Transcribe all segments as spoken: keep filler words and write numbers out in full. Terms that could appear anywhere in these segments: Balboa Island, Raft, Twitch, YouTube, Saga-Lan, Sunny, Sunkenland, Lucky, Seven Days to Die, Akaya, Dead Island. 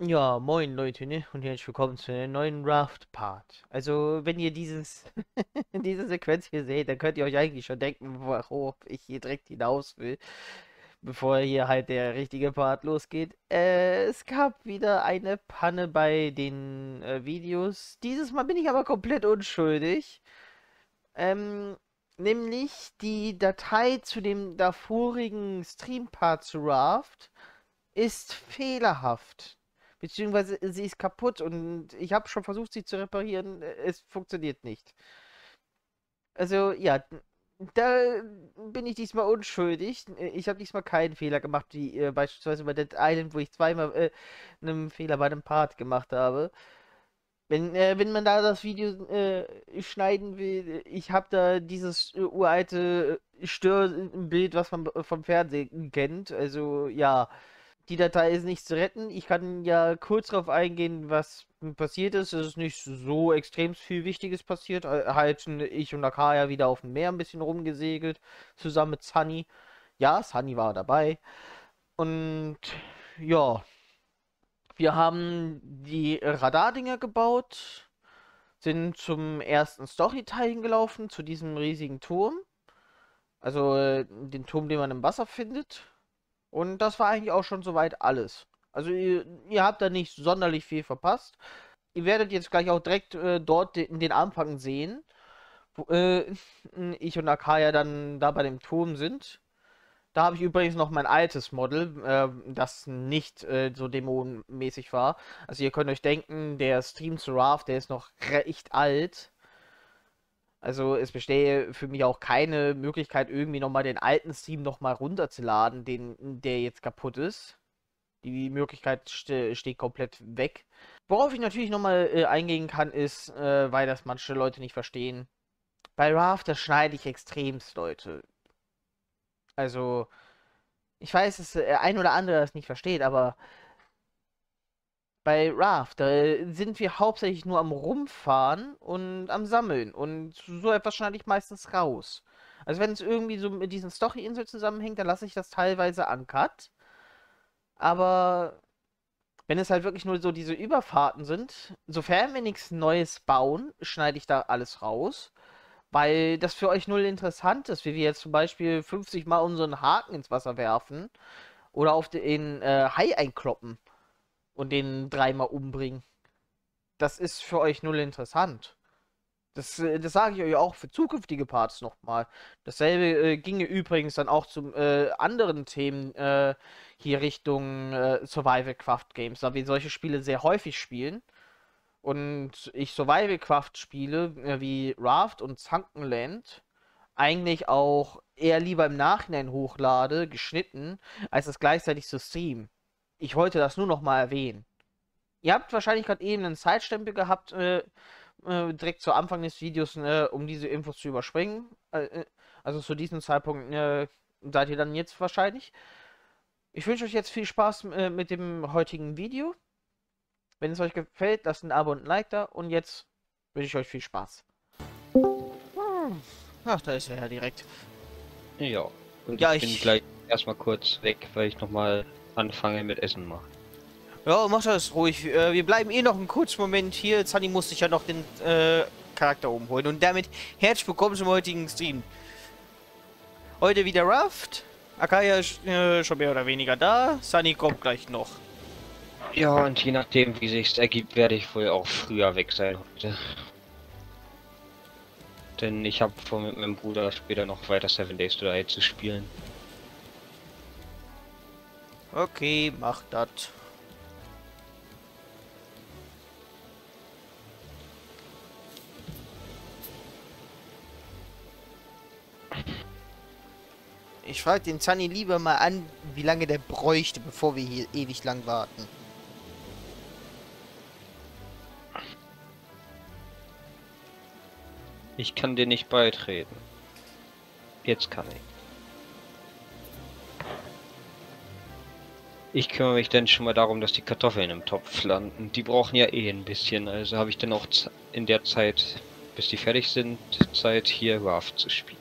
Ja, moin Leute, ne? Und herzlich willkommen zu einem neuen Raft-Part. Also, wenn ihr dieses diese Sequenz hier seht, dann könnt ihr euch eigentlich schon denken, worauf ich hier direkt hinaus will, bevor hier halt der richtige Part losgeht. Äh, es gab wieder eine Panne bei den äh, Videos. Dieses Mal bin ich aber komplett unschuldig. Ähm, nämlich die Datei zu dem davorigen Stream-Part zu Raft ist fehlerhaft. Beziehungsweise sie ist kaputt und ich habe schon versucht, sie zu reparieren. Es funktioniert nicht. Also, ja, da bin ich diesmal unschuldig. Ich habe diesmal keinen Fehler gemacht, wie äh, beispielsweise bei Dead Island, wo ich zweimal äh, einen Fehler bei einem Part gemacht habe. Wenn, äh, wenn man da das Video äh, schneiden will, ich habe da dieses äh, uralte Störbild, was man vom Fernsehen kennt. Also, ja. Die Datei ist nicht zu retten. Ich kann ja kurz darauf eingehen, was passiert ist. Es ist nicht so extrem viel Wichtiges passiert. Halt, ich und Akaya wieder auf dem Meer ein bisschen rumgesegelt. Zusammen mit Sunny. Ja, Sunny war dabei. Und ja. Wir haben die Radardinger gebaut. Sind zum ersten Storyteil hingelaufen. Zu diesem riesigen Turm. Also den Turm, den man im Wasser findet. Und das war eigentlich auch schon soweit alles. Also ihr, ihr habt da nicht sonderlich viel verpasst. Ihr werdet jetzt gleich auch direkt äh, dort den, den Anfang sehen, wo äh, ich und Akaya dann da bei dem Turm sind. Da habe ich übrigens noch mein altes Model, äh, das nicht äh, so dämonenmäßig war. Also ihr könnt euch denken, der Stream zu Raft, der ist noch recht alt. Also es bestehe für mich auch keine Möglichkeit, irgendwie nochmal den alten Stream nochmal runterzuladen, den, der jetzt kaputt ist. Die Möglichkeit ste steht komplett weg. Worauf ich natürlich nochmal äh, eingehen kann, ist, äh, weil das manche Leute nicht verstehen. Bei Raft, da schneide ich extremst, Leute. Also, ich weiß, dass der ein oder andere das nicht versteht, aber bei Raft, da sind wir hauptsächlich nur am Rumfahren und am Sammeln. Und so etwas schneide ich meistens raus. Also wenn es irgendwie so mit diesen Story-Inseln zusammenhängt, dann lasse ich das teilweise uncut. Aber wenn es halt wirklich nur so diese Überfahrten sind, sofern wir nichts Neues bauen, schneide ich da alles raus. Weil das für euch null interessant ist, wie wir jetzt zum Beispiel fünfzig Mal unseren Haken ins Wasser werfen. Oder auf den äh, Hai einkloppen. Und den dreimal umbringen. Das ist für euch null interessant. Das, das sage ich euch auch für zukünftige Parts nochmal. Dasselbe äh, ginge übrigens dann auch zu äh, anderen Themen äh, hier Richtung äh, Survival-Craft-Games, da wir solche Spiele sehr häufig spielen. Und ich Survival-Craft-Spiele äh, wie Raft und Sunkenland eigentlich auch eher lieber im Nachhinein hochlade, geschnitten, als das gleichzeitig zu streamen. Ich wollte das nur noch mal erwähnen. Ihr habt wahrscheinlich gerade eben einen Zeitstempel gehabt, äh, äh, direkt zu Anfang des Videos, äh, um diese Infos zu überspringen. Äh, also zu diesem Zeitpunkt äh, seid ihr dann jetzt wahrscheinlich. Ich wünsche euch jetzt viel Spaß äh, mit dem heutigen Video. Wenn es euch gefällt, lasst ein Abo und ein Like da. Und jetzt wünsche ich euch viel Spaß. Ach, da ist er ja direkt. Ja, und ja, ich bin ich... gleich erstmal kurz weg, weil ich noch mal anfangen mit Essen machen. Ja, mach das ruhig. Äh, wir bleiben eh noch einen kurzen Moment hier. Sunny muss sich ja noch den äh, Charakter umholen. Und damit herzlich willkommen zum heutigen Stream. Heute wieder Raft. Akaya ist äh, schon mehr oder weniger da. Sunny kommt gleich noch. Ja, und je nachdem, wie sich's ergibt, werde ich wohl auch früher weg sein heute. Denn ich habe vor, mit meinem Bruder später noch weiter Seven Days to Die zu spielen. Okay, mach das. Ich frage den Sunny lieber mal an, wie lange der bräuchte, bevor wir hier ewig lang warten. Ich kann dir nicht beitreten. Jetzt kann ich. Ich kümmere mich dann schon mal darum, dass die Kartoffeln im Topf landen. Die brauchen ja eh ein bisschen, also habe ich dann auch in der Zeit, bis die fertig sind, Zeit hier Raft zu spielen.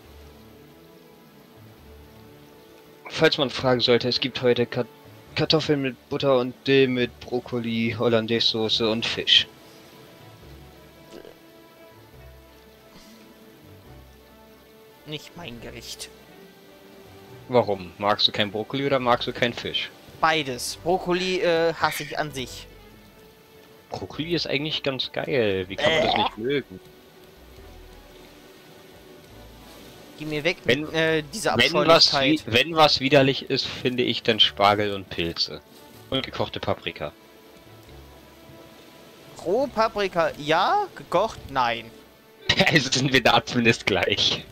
Falls man fragen sollte, es gibt heute Ka Kartoffeln mit Butter und Dill mit Brokkoli, Hollandaise-Soße und Fisch. Nicht mein Gericht. Warum? Magst du kein Brokkoli oder magst du keinen Fisch? Beides. Brokkoli äh, hasse ich an sich. Brokkoli ist eigentlich ganz geil. Wie kann man äh. das nicht mögen? Geh mir weg wenn, mit äh, dieser Abscheulichkeit. Wenn was, wenn was widerlich ist, finde ich dann Spargel und Pilze. Und gekochte Paprika. Roh Paprika ja, gekocht nein. Also sind wir da zumindest gleich.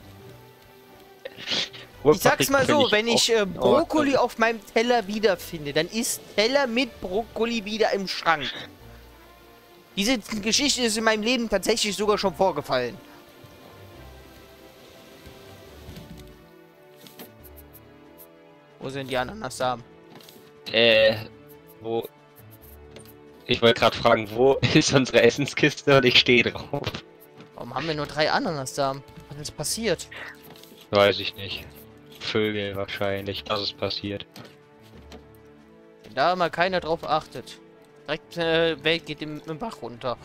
Ich sag's mal so, wenn ich äh, Brokkoli auf meinem Teller wiederfinde, dann ist Teller mit Brokkoli wieder im Schrank. Diese Geschichte ist in meinem Leben tatsächlich sogar schon vorgefallen. Wo sind die Ananassamen? Äh, wo... Ich wollte gerade fragen, wo ist unsere Essenskiste und ich stehe drauf. Warum haben wir nur drei Ananassamen? Was ist passiert? Weiß ich nicht. Vögel wahrscheinlich, dass es passiert. Wenn da mal keiner drauf achtet. Direkt äh, Welt geht im, im Bach runter.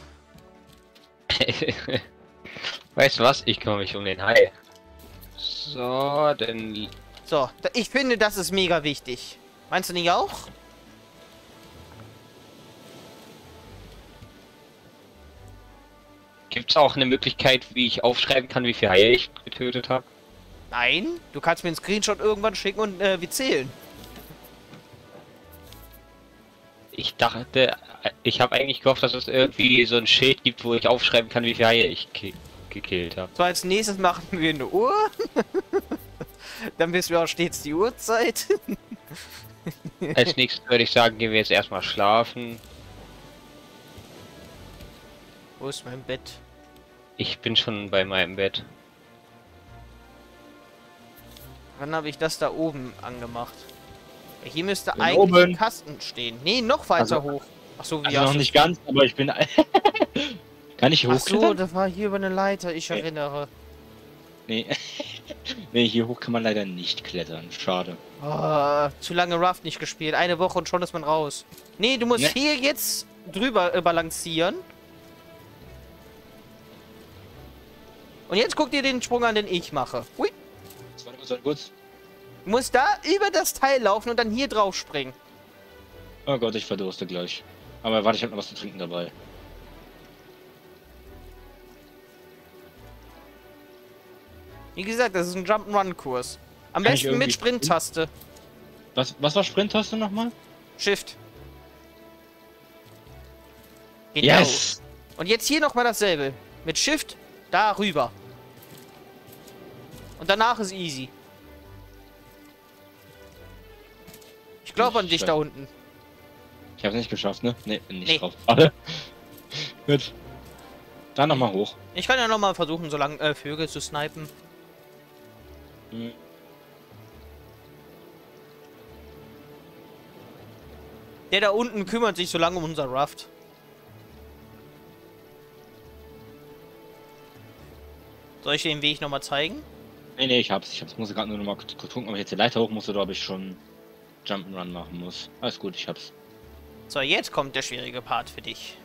Weißt du was? Ich kümmere mich um den Hai. So, denn... So, ich finde, das ist mega wichtig. Meinst du nicht auch? Gibt es auch eine Möglichkeit, wie ich aufschreiben kann, wie viele Haie ich getötet habe? Nein, du kannst mir einen Screenshot irgendwann schicken und äh, wir zählen. Ich dachte, ich habe eigentlich gehofft, dass es irgendwie so ein Schild gibt, wo ich aufschreiben kann, wie viele Haie ich ge gekillt habe. So, als nächstes machen wir eine Uhr. Dann wissen wir auch stets die Uhrzeit. Als nächstes würde ich sagen, gehen wir jetzt erstmal schlafen. Wo ist mein Bett? Ich bin schon bei meinem Bett. Wann habe ich das da oben angemacht? Hier müsste bin eigentlich oben. Ein Kasten stehen. Nee, noch weiter also, hoch. Achso, wie also noch nicht ganz, aber ich bin... Kann ich hochklettern? Achso, das war hier über eine Leiter, ich okay. erinnere. Nee. Nee, hier hoch kann man leider nicht klettern. Schade. Oh, zu lange Raft nicht gespielt. Eine Woche und schon ist man raus. Nee, du musst nee. hier jetzt drüber balancieren. Und jetzt guck dir den Sprung an, den ich mache. Ui. Gut. Du musst da über das Teil laufen und dann hier drauf springen. Oh Gott, ich verdurste gleich. Aber warte, ich habe noch was zu trinken dabei. Wie gesagt, das ist ein Jump'n'Run-Kurs. Am Kann besten mit Sprint-Taste. Was, was war Sprint-Taste nochmal? Shift. Genau. Yes! Und jetzt hier nochmal dasselbe. Mit Shift darüber. Und danach ist easy. Ich glaube an dich da unten. Ich hab's nicht geschafft, ne? Ne, nicht nee. drauf. Gut. Dann nochmal hoch. Ich kann ja nochmal versuchen, so lange äh, Vögel zu snipen. Hm. Der da unten kümmert sich so lange um unser Raft. Soll ich dir den Weg nochmal zeigen? Ne, ne, ich hab's. Ich hab's. Muss gerade nur nochmal gucken, ob ich jetzt die Leiter hoch muss oder ob ich schon Jump'n'Run machen muss. Alles gut, ich hab's. So, jetzt kommt der schwierige Part für dich.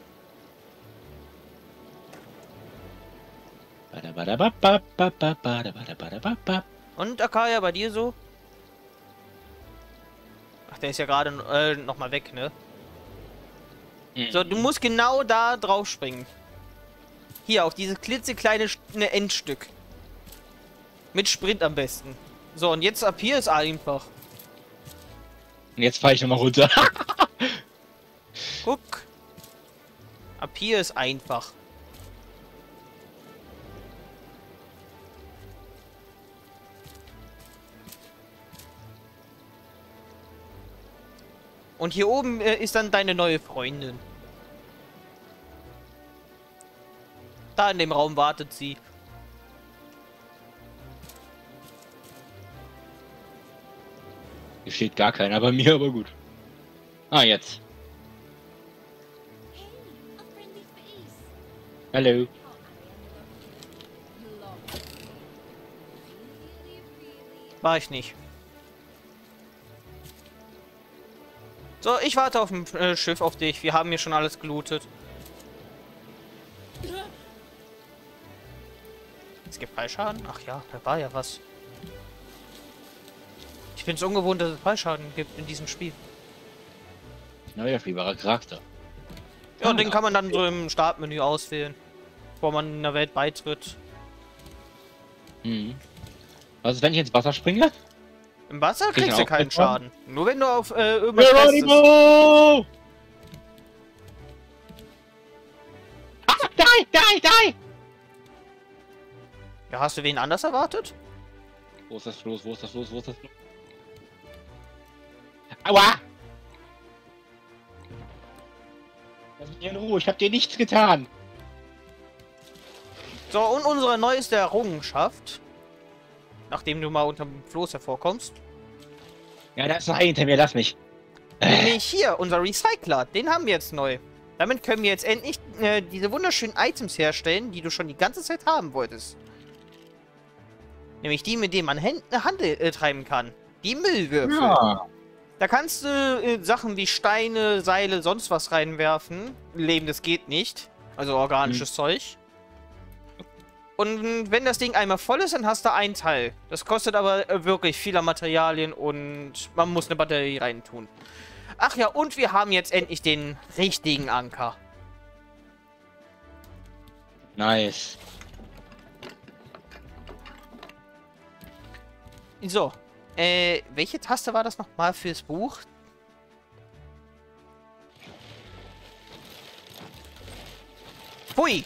Und Akaya, bei dir so? Ach, der ist ja gerade äh, nochmal weg, ne? Mhm. So, du musst genau da drauf springen. Hier, auf dieses klitzekleine ne, Endstück. Mit Sprint am besten. So, und jetzt ab hier ist einfach. Und jetzt fahre ich nochmal runter. Guck. Ab hier ist einfach. Und hier oben äh, ist dann deine neue Freundin. Da in dem Raum wartet sie. Hier steht gar keiner bei mir, aber gut. Ah, jetzt. Hallo. War ich nicht. So, ich warte auf dem äh, Schiff auf dich. Wir haben hier schon alles gelootet. Es gibt Fallschaden? Ach ja, da war ja was. Ich finde es ungewohnt, dass es Fallschaden gibt in diesem Spiel. Neuer spielbarer Charakter. Ja, und den kann man dann so im Startmenü auswählen, bevor man in der Welt beitritt. Hm. Was ist, wenn ich ins Wasser springe? Im Wasser kriegst ich du keinen Schaden. Nur wenn du auf äh, irgendwas festest. Ah, die, die, die! Ja, hast du wen anders erwartet? Wo ist das los? Wo ist das los? Wo ist das los? Aua! Lass mich in Ruhe, ich hab dir nichts getan. So, und unsere neueste Errungenschaft. Nachdem du mal unterm Floß hervorkommst. Ja, da ist noch ein hinter mir, lass mich. Nämlich hier, unser Recycler, den haben wir jetzt neu. Damit können wir jetzt endlich äh, diese wunderschönen Items herstellen, die du schon die ganze Zeit haben wolltest. Nämlich die, mit denen man Hände, Handel äh, treiben kann. Die Müllwürfel. Ja. Da kannst du äh, Sachen wie Steine, Seile, sonst was reinwerfen. Lebendes geht nicht. Also organisches hm. Zeug. Und wenn das Ding einmal voll ist, dann hast du einen Teil. Das kostet aber wirklich viel an Materialien und man muss eine Batterie reintun. Ach ja, und wir haben jetzt endlich den richtigen Anker. Nice. So. Äh, welche Taste war das nochmal fürs Buch? Hui!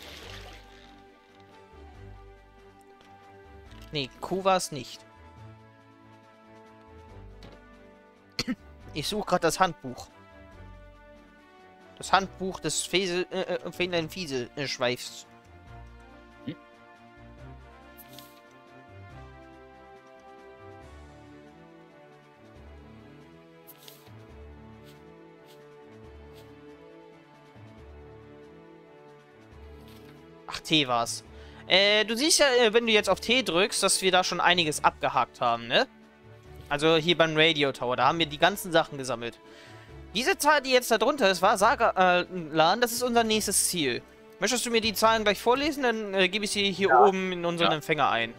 Nee, Q war es nicht. Ich suche gerade das Handbuch. Das Handbuch des Fesel, äh, Fähnlein Fieselschweifs. Hm? Ach, T war's. Äh, du siehst ja, wenn du jetzt auf T drückst, dass wir da schon einiges abgehakt haben, ne? Also hier beim Radio Tower, da haben wir die ganzen Sachen gesammelt. Diese Zahl, die jetzt da drunter ist, war Saga-Lan, äh, das ist unser nächstes Ziel. Möchtest du mir die Zahlen gleich vorlesen? Dann äh, gebe ich sie hier ja. oben in unseren ja. Empfänger ein.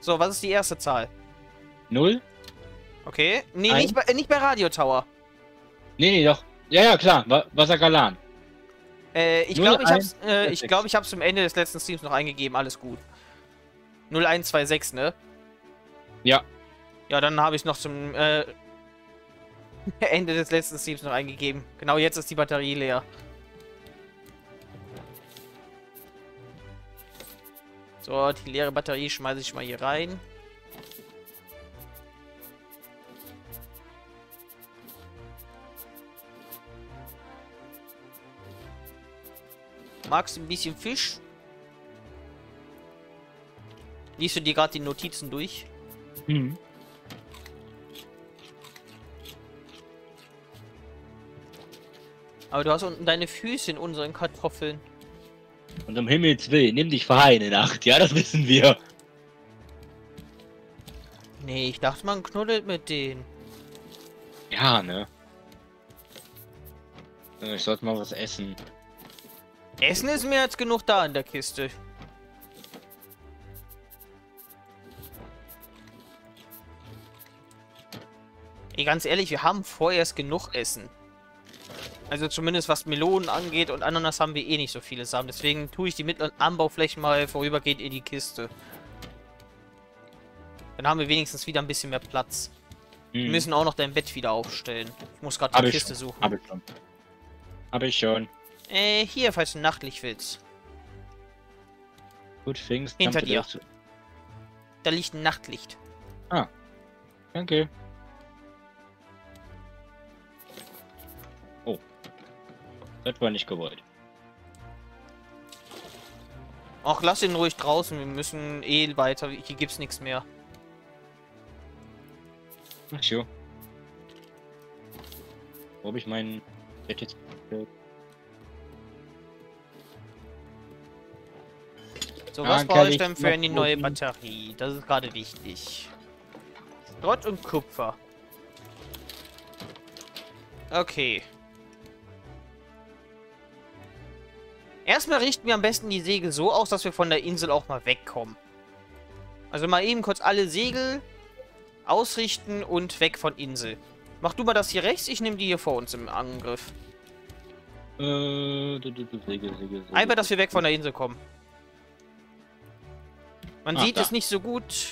So, was ist die erste Zahl? Null. Okay. Nee, nicht bei, äh, nicht bei Radio Tower. Nee, nee, doch. Ja, ja, klar. War Saga-Lan. Äh, ich glaube, ich hab's, äh, ich glaub, ich hab's zum Ende des letzten Streams noch eingegeben. Alles gut. null eins zwei sechs, ne? Ja. Ja, dann habe ich noch zum äh, Ende des letzten Streams noch eingegeben. Genau, jetzt ist die Batterie leer. So, die leere Batterie schmeiße ich mal hier rein. Magst du ein bisschen Fisch? Liest du dir gerade die Notizen durch? Hm. Aber du hast unten deine Füße in unseren Kartoffeln. Und um Himmels Willen, nimm dich für eine Nacht. Ja, das wissen wir. Nee, ich dachte, man knuddelt mit denen. Ja, ne? Ich sollte mal was essen. Essen ist mehr als genug da in der Kiste. Ey, ganz ehrlich, wir haben vorerst genug Essen. Also zumindest was Melonen angeht und Ananas haben wir eh nicht so viele Samen. Deswegen tue ich die mittleren Anbauflächen mal vorübergehend in die Kiste. Dann haben wir wenigstens wieder ein bisschen mehr Platz. Hm. Wir müssen auch noch dein Bett wieder aufstellen. Ich muss gerade die Kiste suchen. Hab ich schon. Hab ich schon. Äh, hier, falls du nachtlich willst. Gut, Fingst. Hinter dir. Da liegt ein Nachtlicht. Ah. Danke. Oh. Das war nicht gewollt. Ach, lass ihn ruhig draußen. Wir müssen eh weiter. Hier gibt's nichts mehr. Ach so. Wo habe ich meinen Bett jetzt gestellt? So, was brauche ich denn für eine neue Batterie? Das ist gerade wichtig. Schrott und Kupfer. Okay. Erstmal richten wir am besten die Segel so aus, dass wir von der Insel auch mal wegkommen. Also mal eben kurz alle Segel ausrichten und weg von Insel. Mach du mal das hier rechts, ich nehme die hier vor uns im Angriff. Äh, Segel, Segel, Segel. Einfach, dass wir weg von der Insel kommen. Man Ach, sieht da. es nicht so gut.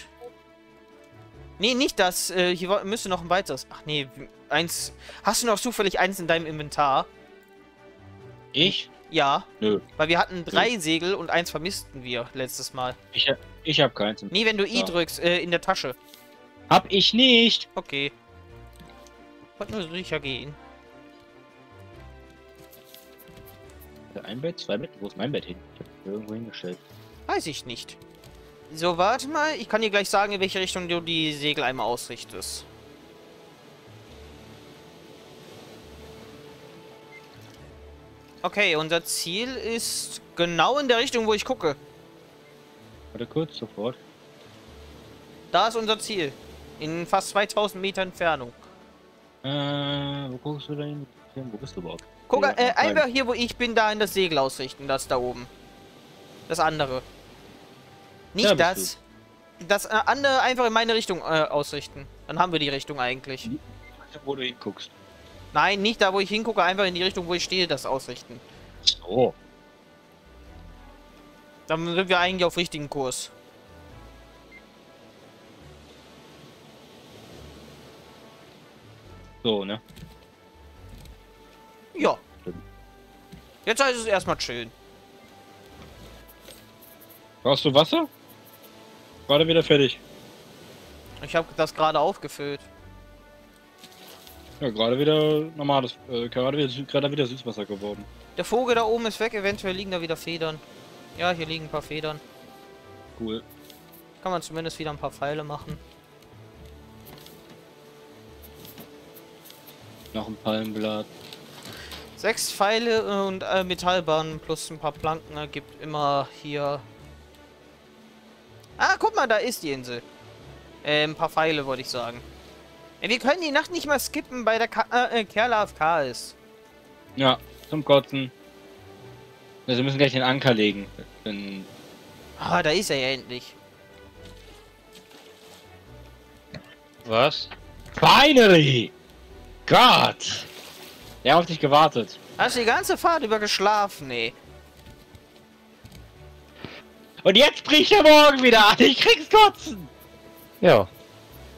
Nee, nicht das. Äh, hier müsste noch ein weiteres. Ach nee, eins. Hast du noch zufällig eins in deinem Inventar? Ich? Ja. Nö. Weil wir hatten drei Nö. Segel und eins vermissten wir letztes Mal. Ich hab, ich hab keins. Nee, wenn du I drückst, äh, in der Tasche. Hab ich nicht. Okay. Wollte nur sicher gehen. Ein Bett, zwei Bett. Wo ist mein Bett hin? Ich hab mich irgendwo hingestellt. Weiß ich nicht. So, warte mal. Ich kann dir gleich sagen, in welche Richtung du die Segel einmal ausrichtest. Okay, unser Ziel ist genau in der Richtung, wo ich gucke. Warte kurz, sofort. Da ist unser Ziel. In fast zweitausend Meter Entfernung. Äh, wo guckst du denn? Wo bist du überhaupt? Guck, äh, einfach hier, wo ich bin, da in das Segel ausrichten, das da oben. Das andere. Nicht ja, das. Du. Das andere einfach in meine Richtung äh, ausrichten. Dann haben wir die Richtung eigentlich. Wo du hinguckst. Nein, nicht da, wo ich hingucke, einfach in die Richtung, wo ich stehe, das ausrichten. Oh. Dann sind wir eigentlich auf richtigen Kurs. So, ne? Ja. Jetzt heißt es erstmal chillen. Brauchst du Wasser? Gerade wieder fertig. Ich habe das gerade aufgefüllt. Ja, gerade wieder normales, äh, gerade wieder, gerade wieder Süßwasser geworden. Der Vogel da oben ist weg, eventuell liegen da wieder Federn. Ja, hier liegen ein paar Federn. Cool. Kann man zumindest wieder ein paar Pfeile machen. Noch ein Palmblatt. Sechs Pfeile und äh, Metallbahnen plus ein paar Planken ergibt immer hier. Ah, guck mal, da ist die Insel. Äh, ein paar Pfeile, wollte ich sagen. Äh, wir können die Nacht nicht mal skippen, weil der Ka äh, Kerl A F K ist. Ja, zum Kotzen. Also wir müssen gleich den Anker legen. Bin... Ah, da ist er ja endlich. Was? Finally! Gott! Der hat auf dich gewartet. Hast du die ganze Fahrt über geschlafen, ey. Und jetzt bricht der Morgen wieder an. Ich krieg's kotzen. Ja.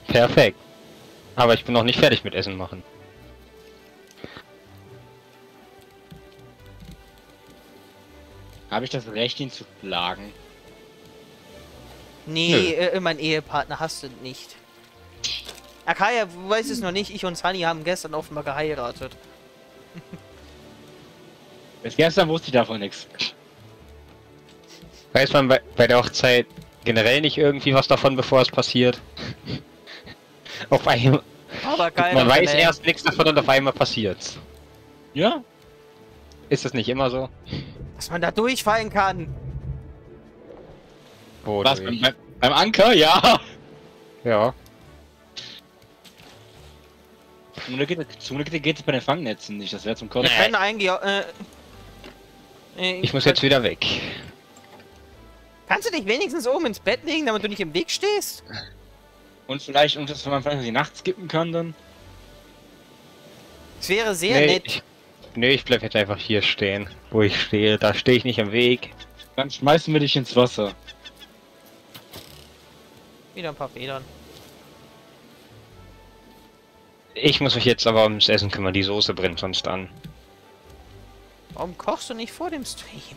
Perfekt. Aber ich bin noch nicht fertig mit Essen machen. Habe ich das Recht, ihn zu plagen? Nee, äh, mein Ehepartner hasst ihn nicht. Akaya weiß es noch nicht. Ich und Sunny haben gestern offenbar geheiratet. Bis gestern wusste ich davon nichts. Weiß man bei, bei der Hochzeit generell nicht irgendwie was davon, bevor es passiert? Auf einmal. Aber geil, man weiß ey. erst nichts davon und auf einmal passiert's. Ja? Ist das nicht immer so? Dass man da durchfallen kann. Wo was? Durch? Beim, beim Anker? Ja. Ja. Zum Glück geht es bei den Fangnetzen nicht, das wäre zum Kotzen. Ich, äh, äh, ich muss jetzt wieder weg. Kannst du dich wenigstens oben ins Bett legen, damit du nicht im Weg stehst? Und vielleicht, um das man vielleicht die Nacht skippen kann, dann? Es wäre sehr nee, nett. Ich, nee, ich bleib jetzt einfach hier stehen, wo ich stehe. Da stehe ich nicht im Weg. Dann schmeißen wir dich ins Wasser. Wieder ein paar Federn. Ich muss mich jetzt aber ums Essen kümmern, die Soße brennt sonst an. Warum kochst du nicht vor dem Stream?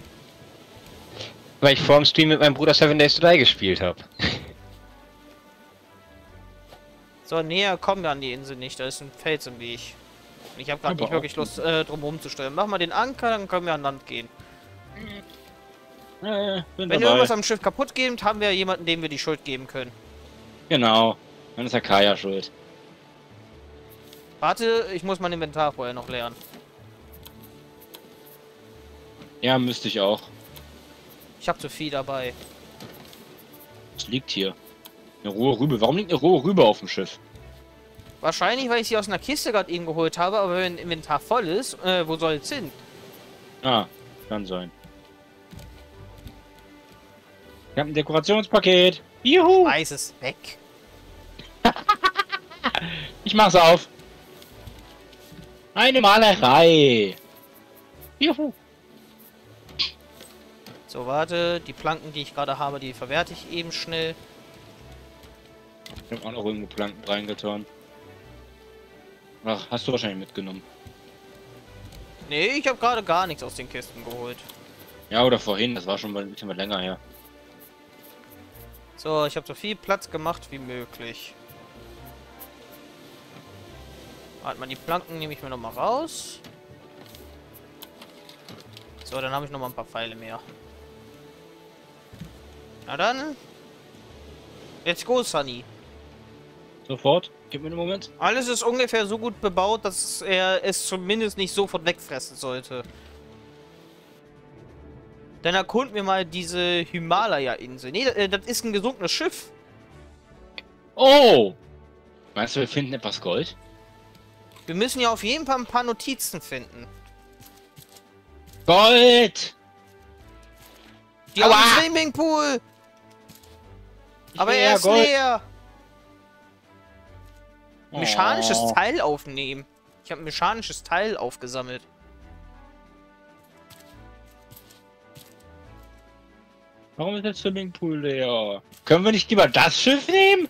Weil ich vor dem Stream mit meinem Bruder Seven Days to Die gespielt habe. So, näher kommen wir an die Insel nicht, da ist ein Fels im Weg. Und ich habe gerade nicht wirklich Lust, äh, drum rumzustellen. Mach mal den Anker, dann können wir an Land gehen. Äh, Wenn dabei. irgendwas am Schiff kaputt geht, haben wir jemanden, dem wir die Schuld geben können. Genau, dann ist Akaya schuld. Warte, ich muss mein Inventar vorher noch leeren. Ja, müsste ich auch. Ich habe zu viel dabei. Was liegt hier? Eine rohe Rübe. Warum liegt eine rohe Rübe auf dem Schiff? Wahrscheinlich, weil ich sie aus einer Kiste gerade eben geholt habe, aber wenn Inventar voll ist, äh, wo soll es hin? Ah, kann sein. Ich habe ein Dekorationspaket. Juhu! Weiß es weg. Ich mach's auf. Eine Malerei. Juhu. So, warte. Die Planken, die ich gerade habe, die verwerte ich eben schnell. Ich habe auch noch irgendwo Planken reingetan. Ach, hast du wahrscheinlich mitgenommen. Nee, ich habe gerade gar nichts aus den Kisten geholt. Ja, oder vorhin. Das war schon mal ein bisschen länger her. So, ich habe so viel Platz gemacht wie möglich. Warte mal, die Planken nehme ich mir nochmal raus. So, dann habe ich nochmal ein paar Pfeile mehr. Na dann. Let's go, Sunny. Sofort. Gib mir einen Moment. Alles ist ungefähr so gut bebaut, dass er es zumindest nicht sofort wegfressen sollte. Dann erkunden wir mal diese Himalaya-Insel. Nee, das ist ein gesunkenes Schiff. Oh! Meinst du, wir finden etwas Gold? Wir müssen ja auf jeden Fall ein paar Notizen finden. Gold! Die haben einen Swimmingpool! Aber er ist leer! Mechanisches oh. Teil aufnehmen. Ich habe ein mechanisches Teil aufgesammelt. Warum ist der Swimmingpool leer? Können wir nicht lieber das Schiff nehmen?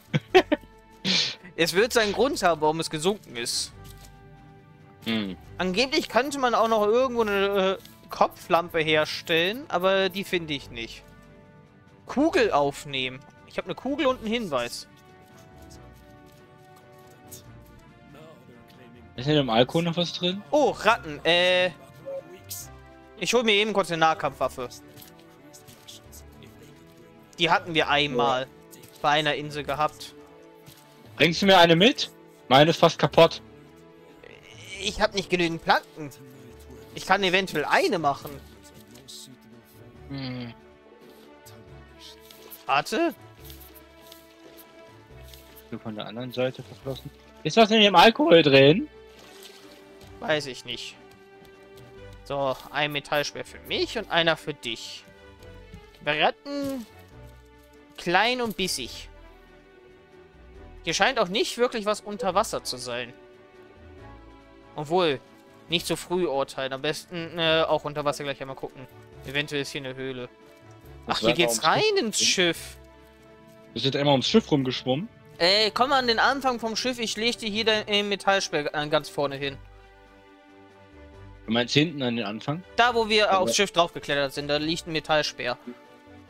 Es wird seinen Grund haben, warum es gesunken ist. Hm. Angeblich könnte man auch noch irgendwo eine äh, Kopflampe herstellen, aber die finde ich nicht. Kugel aufnehmen. Ich habe eine Kugel und einen Hinweis. Ist denn im Alkohol noch was drin? Oh, Ratten. Äh, ich hole mir eben kurz eine Nahkampfwaffe. Die hatten wir einmal bei einer Insel gehabt. Bringst du mir eine mit? Meine ist fast kaputt. Ich habe nicht genügend Planken. Ich kann eventuell eine machen. Hm. Warte. Von der anderen Seite verschlossen. Ist was in dem Alkohol drin? Weiß ich nicht. So, ein Metallschwert für mich und einer für dich. Ratten. Klein und bissig. Hier scheint auch nicht wirklich was unter Wasser zu sein. Obwohl, nicht zu früh urteilen. Am besten äh, auch unter Wasser gleich einmal gucken. Eventuell ist hier eine Höhle. Das Ach, hier geht's rein ins Schiff. Wir sind einmal ums Schiff rumgeschwommen. Ey, komm mal an den Anfang vom Schiff. Ich lege dir hier den Metallsperr ganz vorne hin. Du meinst hinten an den Anfang? Da, wo wir Aber aufs Schiff draufgeklettert sind, da liegt ein Metallsperr.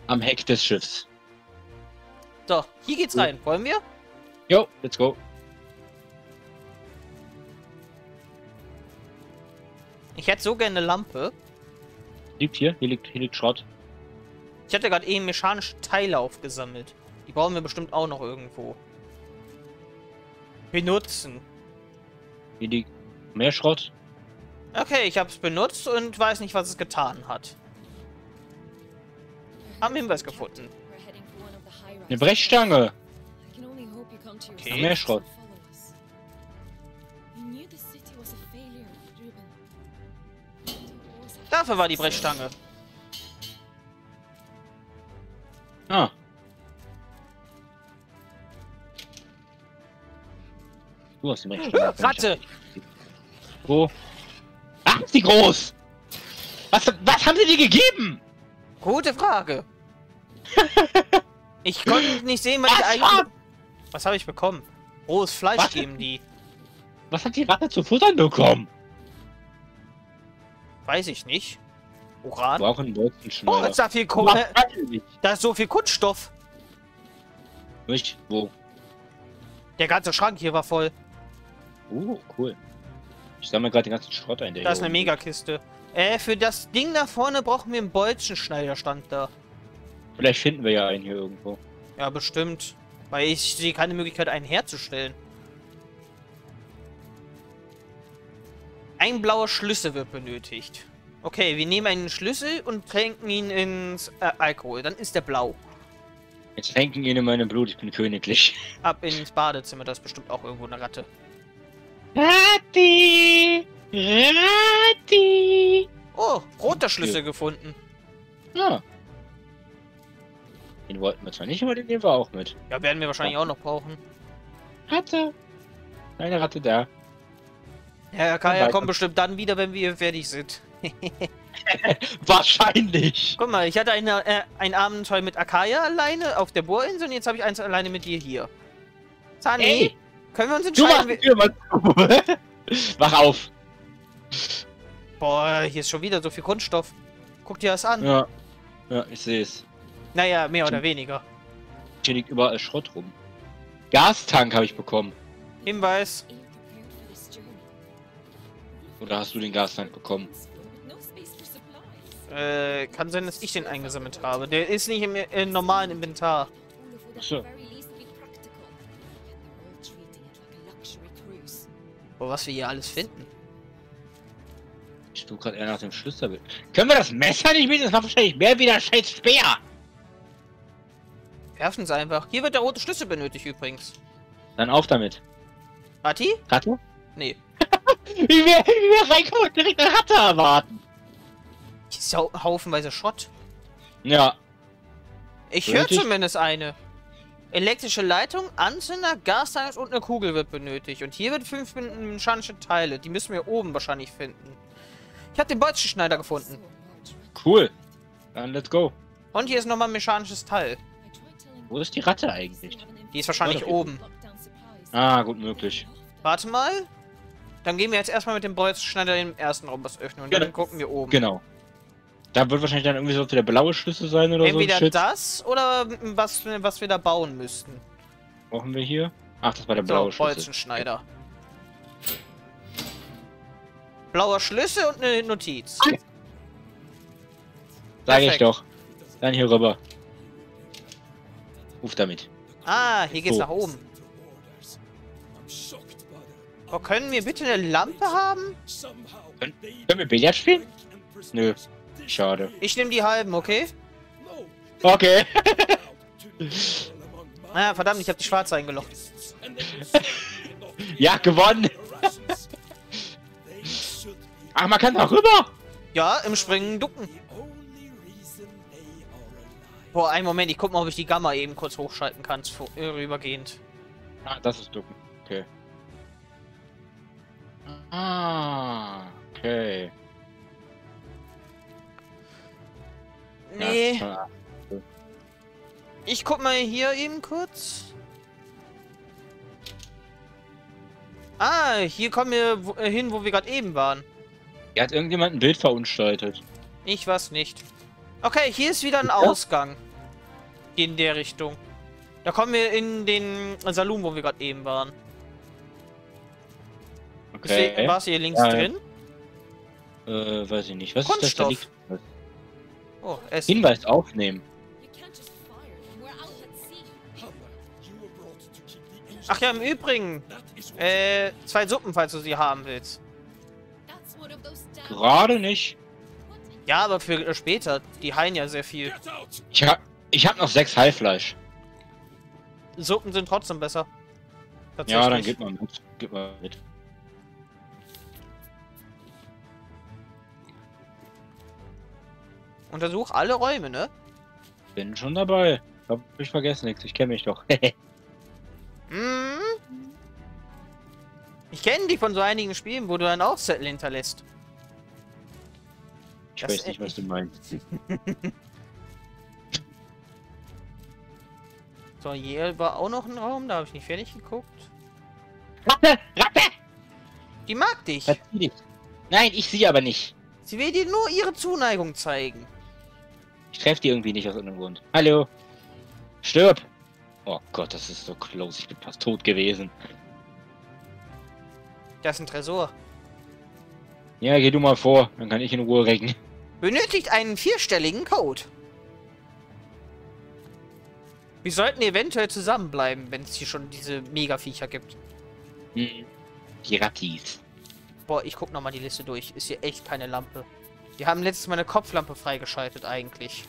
Am Heck des Schiffs. So, hier geht's ja. rein. Wollen wir? Jo, let's go. Ich hätte so gerne eine Lampe. Liegt hier, hier liegt, hier liegt Schrott. Ich hatte gerade eben mechanische Teile aufgesammelt. Die brauchen wir bestimmt auch noch irgendwo. Benutzen. Hier liegt mehr Schrott. Okay, ich habe es benutzt und weiß nicht, was es getan hat. Haben Hinweis gefunden. Eine Brechstange. Okay. Noch mehr Schrott. Dafür war die Brechstange. Ah. Du hast die Brechstange. Ratte! Wo? Ach, ist die groß! Was, was haben sie dir gegeben? Gute Frage. Ich konnte nicht sehen, weil was ich eigentlich... Was habe ich bekommen? Rohes Fleisch was geben die. Was hat die Ratte zu futtern bekommen? Weiß ich nicht. Uran? War auch ein oh, ist da viel Kohle. Da ist so viel Kunststoff. Nicht? Wo? Der ganze Schrank hier war voll. Oh, cool. Ich sammle gerade den ganzen Schrott ein. Der das ist eine Megakiste. Äh, für das Ding da vorne brauchen wir einen Bolzenschneiderstand da. Vielleicht finden wir ja einen hier irgendwo. Ja, bestimmt. Weil ich sehe keine Möglichkeit, einen herzustellen. Ein blauer Schlüssel wird benötigt. Okay, wir nehmen einen Schlüssel und tränken ihn ins äh, Alkohol. Dann ist der blau. Jetzt tränken ihn in meinem Blut. Ich bin königlich. Ab ins Badezimmer. Das ist bestimmt auch irgendwo eine Ratte. Rati! Rati! Oh, roter Schlüssel gefunden. Ja. Den wollten wir zwar nicht, aber den nehmen wir auch mit. Ja, werden wir wahrscheinlich ja. auch noch brauchen. Ratte! Eine Ratte da. Ja, Akaya kommt bestimmt dann wieder, wenn wir fertig sind. Wahrscheinlich! Guck mal, ich hatte eine, äh, ein Abenteuer mit Akaya alleine auf der Bohrinsel und jetzt habe ich eins alleine mit dir hier. Sunny! Ey. Können wir uns entscheiden? Du machst die Tür, wach auf! Boah, hier ist schon wieder so viel Kunststoff. Guck dir das an. Ja, ja, ich sehe es. Naja, mehr oder weniger. Hier liegt überall Schrott rum. Gastank habe ich bekommen. Hinweis. Oder hast du den Gastank bekommen? Äh, kann sein, dass ich den eingesammelt habe. Der ist nicht im, im normalen Inventar. Achso. Oh, was wir hier alles finden. Ich suche gerade eher nach dem Schlüsselbild. Können wir das Messer nicht mitnehmen? Das macht wahrscheinlich mehr wie der scheiß Speer. Werfen Sie einfach. Hier wird der rote Schlüssel benötigt übrigens. Dann auf damit. Rati? Ratte? Nee. Wie wir reinkommen und direkt eine Ratte erwarten. Hier ist ja haufenweise Schrott. Ja. Ich höre zumindest eine. Elektrische Leitung, Anzünder, Gastank und eine Kugel wird benötigt. Und hier wird fünf mechanische Teile. Die müssen wir oben wahrscheinlich finden. Ich habe den Bolzenschneider gefunden. Cool. Dann let's go. Und hier ist nochmal ein mechanisches Teil. Wo ist die Ratte eigentlich? Die ist wahrscheinlich oben. Ah, gut möglich. Warte mal. Dann gehen wir jetzt erstmal mit dem Bolzenschneider den ersten Raum was öffnen. Und ja, dann gucken wir oben. Genau. Da wird wahrscheinlich dann irgendwie so der blaue Schlüssel sein oder entweder so. Entweder das oder was, was wir da bauen müssten. Brauchen wir hier? Ach, das war der blaue so, Schlüssel. Bolzenschneider. Blauer Schlüssel und eine Notiz. Ah. Sag ich doch. Dann hier rüber. Ruf damit. Ah, hier geht's so nach oben. Oh, können wir bitte eine Lampe haben? Können, können wir Billard spielen? Nö. Schade. Ich nehme die halben, okay? Okay. Ah, verdammt, ich habe die schwarze eingeloggt. Ja, gewonnen. Ach, man kann da rüber. Ja, im Springen ducken. Boah, einen Moment, ich guck mal, ob ich die Gamma eben kurz hochschalten kann, vorübergehend. Ah, das ist ducken. Okay. Ah, okay. Nee. Ich guck mal hier eben kurz. Ah, hier kommen wir hin, wo wir gerade eben waren. Hier hat irgendjemand ein Bild verunstaltet. Ich weiß nicht. Okay, hier ist wieder ein Ausgang. In der Richtung. Da kommen wir in den Saloon, wo wir gerade eben waren. Okay. Warst du hier links ja. drin? Äh, weiß ich nicht. Was Kunststoff. Ist das da liegt? Oh, Hinweis aufnehmen. Ach ja, im Übrigen. Äh, zwei Suppen, falls du sie haben willst. Gerade nicht. Ja, aber für später. Die heilen ja sehr viel. Ich hab, ich hab noch sechs Heilfleisch. Suppen sind trotzdem besser. Ja, dann gib mal mit. Gib mal mit. Untersuch alle Räume, ne? Bin schon dabei. Hab ich vergessen nichts. Ich kenne mich doch. mm. Ich kenne die von so einigen Spielen, wo du einen Aufzettel hinterlässt. Ich das weiß nicht, was du meinst. So, hier war auch noch ein Raum. Da habe ich nicht fertig geguckt. Ratte! Ratte! Die mag dich. Nein, ich sie aber nicht. Sie will dir nur ihre Zuneigung zeigen. Ich treffe die irgendwie nicht aus irgendeinem Grund. Hallo. Stirb. Oh Gott, das ist so close. Ich bin fast tot gewesen. Das ist ein Tresor. Ja, geh du mal vor. Dann kann ich in Ruhe rechnen. Benötigt einen vierstelligen Code. Wir sollten eventuell zusammenbleiben, wenn es hier schon diese Mega-Viecher gibt. Hm. Die Rattis. Boah, ich guck nochmal die Liste durch. Ist hier echt keine Lampe. Wir haben letztes Mal eine Kopflampe freigeschaltet eigentlich.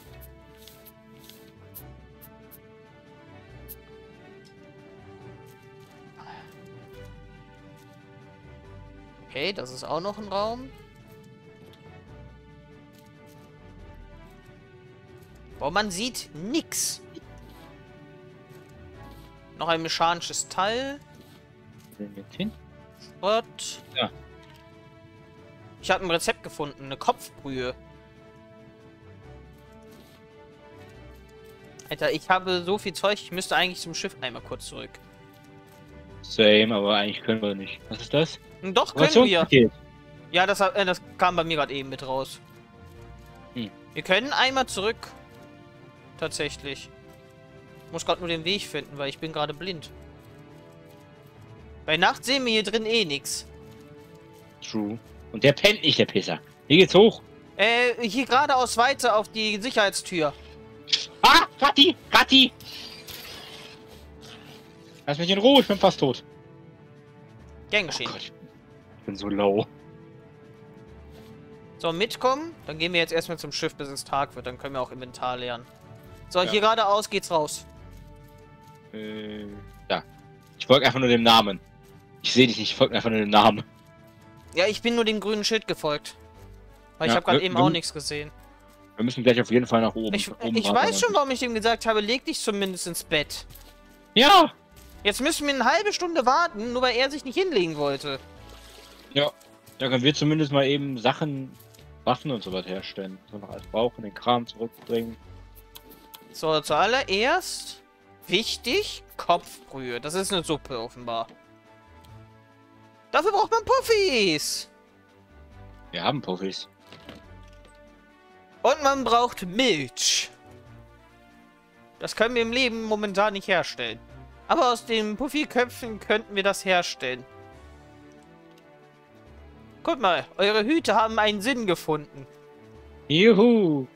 Okay, das ist auch noch ein Raum. Boah, man sieht nix. Noch ein mechanisches Teil. Schrott. Ja. Ich habe ein Rezept gefunden, eine Kopfbrühe. Alter, ich habe so viel Zeug, ich müsste eigentlich zum Schiff einmal kurz zurück. Same, aber eigentlich können wir nicht. Was ist das? Doch, können wir. Geht. Ja, das, äh, das kam bei mir gerade eben mit raus. Hm. Wir können einmal zurück. Tatsächlich. Ich muss gerade nur den Weg finden, weil ich bin gerade blind. Bei Nacht sehen wir hier drin eh nichts. True. Und der pennt nicht, der Pisser. Hier geht's hoch. Äh, hier geradeaus weiter auf die Sicherheitstür. Ah, Ratti, Ratti. Lass mich in Ruhe, ich bin fast tot. Gern geschehen. Oh Gott, ich bin so low. So, mitkommen. Dann gehen wir jetzt erstmal zum Schiff, bis es Tag wird. Dann können wir auch Inventar leeren. So, ja. Hier geradeaus geht's raus. Äh, ja. Ich folge einfach nur dem Namen. Ich sehe dich nicht, ich folge einfach nur dem Namen. Ja, ich bin nur dem grünen Schild gefolgt. Weil ja, ich habe gerade eben auch nichts gesehen. Wir müssen gleich auf jeden Fall nach oben. Ich, nach oben ich raten, weiß schon, warum ich dem gesagt habe, leg dich zumindest ins Bett. Ja! Jetzt müssen wir eine halbe Stunde warten, nur weil er sich nicht hinlegen wollte. Ja, da können wir zumindest mal eben Sachen, Waffen und so was herstellen. So noch alles brauchen, den Kram zurückbringen. So, zuallererst wichtig, Kopfbrühe. Das ist eine Suppe offenbar. Dafür braucht man Puffis. Wir haben Puffis. Und man braucht Milch. Das können wir im Leben momentan nicht herstellen. Aber aus den Puffyköpfen könnten wir das herstellen. Guck mal, eure Hüte haben einen Sinn gefunden. Juhu!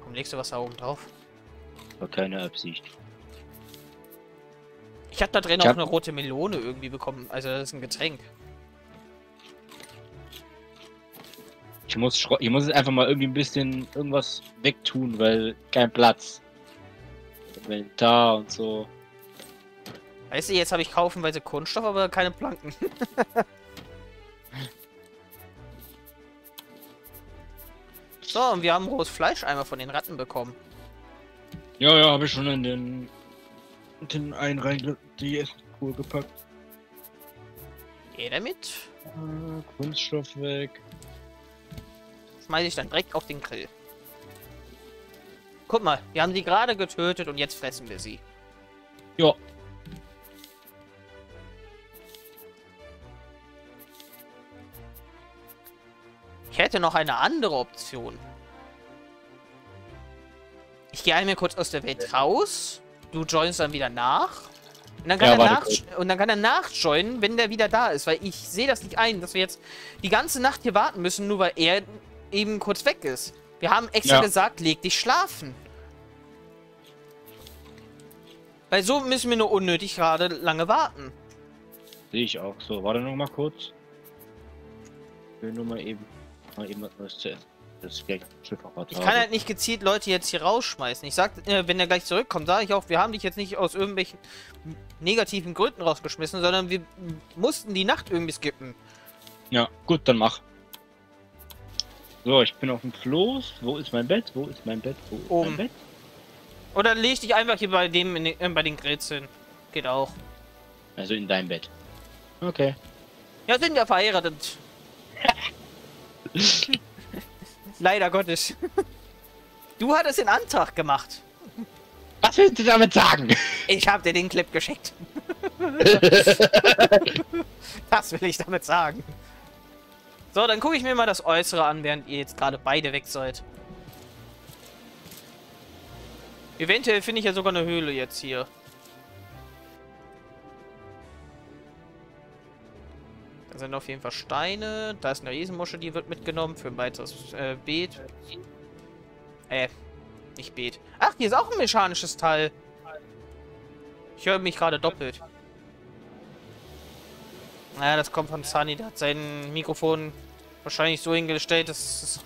Komm, legst du was da oben drauf? War keine Absicht. Ich habe da drin ich auch hab... eine rote Melone irgendwie bekommen. Also das ist ein Getränk. Ich muss, ich muss jetzt einfach mal irgendwie ein bisschen irgendwas wegtun, weil kein Platz. Inventar und so. Weißt du, jetzt habe ich kaufenweise Kunststoff, aber keine Planken. So, und wir haben rohes Fleisch einmal von den Ratten bekommen. Ja, ja, habe ich schon in den, in den einen rein die Essenskur gepackt. Geh damit. Äh, Kunststoff weg. Schmeiße ich dann direkt auf den Grill. Guck mal, wir haben die gerade getötet und jetzt fressen wir sie. Ja. Ich hätte noch eine andere Option. Ich gehe einmal kurz aus der Welt raus. Du joinst dann wieder nach. Und dann kann, ja, er, nach und dann kann er nachjoinen, wenn der wieder da ist. Weil ich sehe das nicht ein, dass wir jetzt die ganze Nacht hier warten müssen, nur weil er eben kurz weg ist. Wir haben extra ja. gesagt, leg dich schlafen. Weil so müssen wir nur unnötig gerade lange warten. Sehe ich auch so. Warte noch mal kurz. Ich will nur mal eben... Mal eben was zu essen. Das Geld ich kann halt nicht gezielt Leute jetzt hier rausschmeißen. Ich sag, wenn er gleich zurückkommt, sage ich auch, wir haben dich jetzt nicht aus irgendwelchen negativen Gründen rausgeschmissen, sondern wir mussten die Nacht irgendwie skippen. Ja, gut, dann mach. So, ich bin auf dem Floß. Wo ist mein Bett? Wo ist mein Bett? Wo ist Oben. mein Bett? Oder leg dich einfach hier bei dem in den, äh, bei den Grätzeln. Geht auch. Also in deinem Bett. Okay. Ja, sind ja verheiratet. Leider Gottes. Du hattest den Antrag gemacht. Was willst du damit sagen? Ich habe dir den Clip geschickt. Das will ich damit sagen. So, dann gucke ich mir mal das Äußere an, während ihr jetzt gerade beide weg seid. Eventuell finde ich ja sogar eine Höhle jetzt hier. Da sind auf jeden Fall Steine. Da ist eine Riesenmuschel, die wird mitgenommen für ein weiteres äh, Beet. Äh, nicht Beet. Ach, hier ist auch ein mechanisches Teil. Ich höre mich gerade doppelt. Naja, das kommt von Sunny. Der hat sein Mikrofon wahrscheinlich so hingestellt, dass es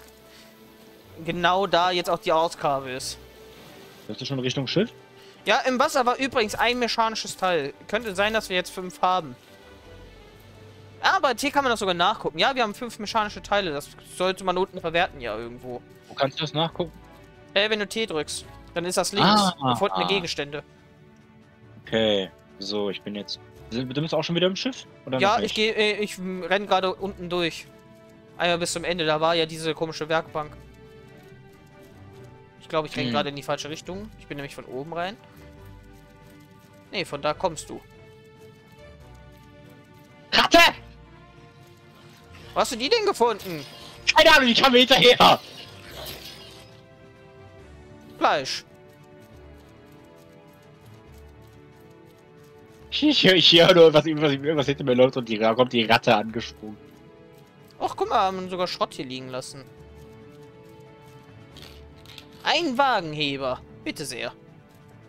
genau da jetzt auch die Auskabel ist. Bist du schon Richtung Schiff? Ja, im Wasser war übrigens ein mechanisches Teil. Könnte sein, dass wir jetzt fünf haben. Aber hier kann man das sogar nachgucken. Ja, wir haben fünf mechanische Teile. Das sollte man unten verwerten, ja, irgendwo. Wo kannst du das nachgucken? Äh, wenn du T drückst. Dann ist das links. Ah, gefundene ah. Gegenstände. Okay. So, ich bin jetzt... Du bist auch schon wieder im Schiff? Oder ja, ich gehe, ich renne gerade unten durch. Einmal bis zum Ende. Da war ja diese komische Werkbank. Ich glaube, ich renne hm. gerade in die falsche Richtung. Ich bin nämlich von oben rein. Nee, von da kommst du. Ratte! Wo hast du die denn gefunden? Keine Ahnung, ich habe hinterher. Fleisch. Ich höre ich hör nur, was irgendwas hinter mir läuft und die, da kommt die Ratte angesprungen. Ach, guck mal, haben sogar Schrott hier liegen lassen. Ein Wagenheber. Bitte sehr.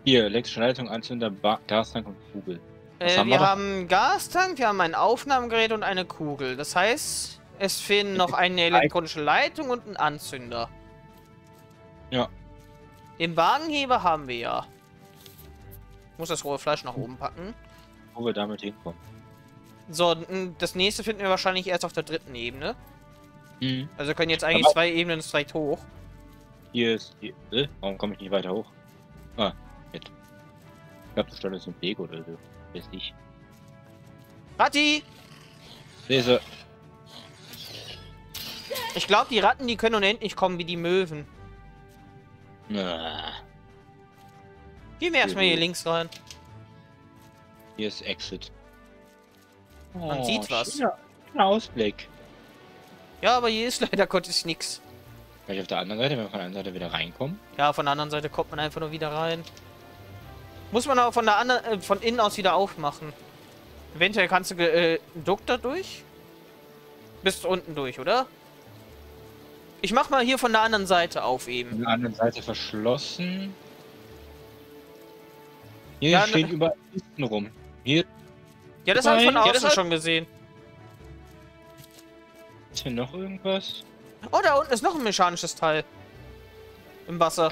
Hier, elektrische Leitung, Anzünder, ba Gastank und Kugel. Äh, haben wir, wir haben einen Gastank, wir haben ein Aufnahmegerät und eine Kugel. Das heißt, es fehlen noch eine elektronische Leitung und ein Anzünder. Ja. Den Wagenheber haben wir ja. Ich muss das rohe Fleisch nach oben packen. Wo wir damit hinkommen. So, das nächste finden wir wahrscheinlich erst auf der dritten Ebene. Mhm. Also können jetzt eigentlich Aber zwei Ebenen straight hoch. Hier ist... Hier, äh, warum komme ich nicht weiter hoch? Ah, jetzt. Ich glaube, du standest im Weg oder so. Weiß ich. Ratti! Lese. Ich glaube, die Ratten, die können unendlich kommen wie die Möwen. Na. Gehen wir erstmal hier links rein. Hier ist Exit. Man oh, sieht was. Schöner, schöner Ausblick. Ja, aber hier ist leider Gottes nichts. Kann ich auf der anderen Seite, wenn wir von der anderen Seite wieder reinkommen? Ja, von der anderen Seite kommt man einfach nur wieder rein. Muss man aber von der anderen, äh, von innen aus wieder aufmachen. Eventuell kannst du äh, duck da durch. Bist unten durch, oder? Ich mach mal hier von der anderen Seite auf eben. Von der anderen Seite verschlossen. Hier ja, stehen überall Kisten rum. Hier. Ja, das habe ich von außen ja, schon gesehen. Ist hier noch irgendwas? Oh, da unten ist noch ein mechanisches Teil. Im Wasser.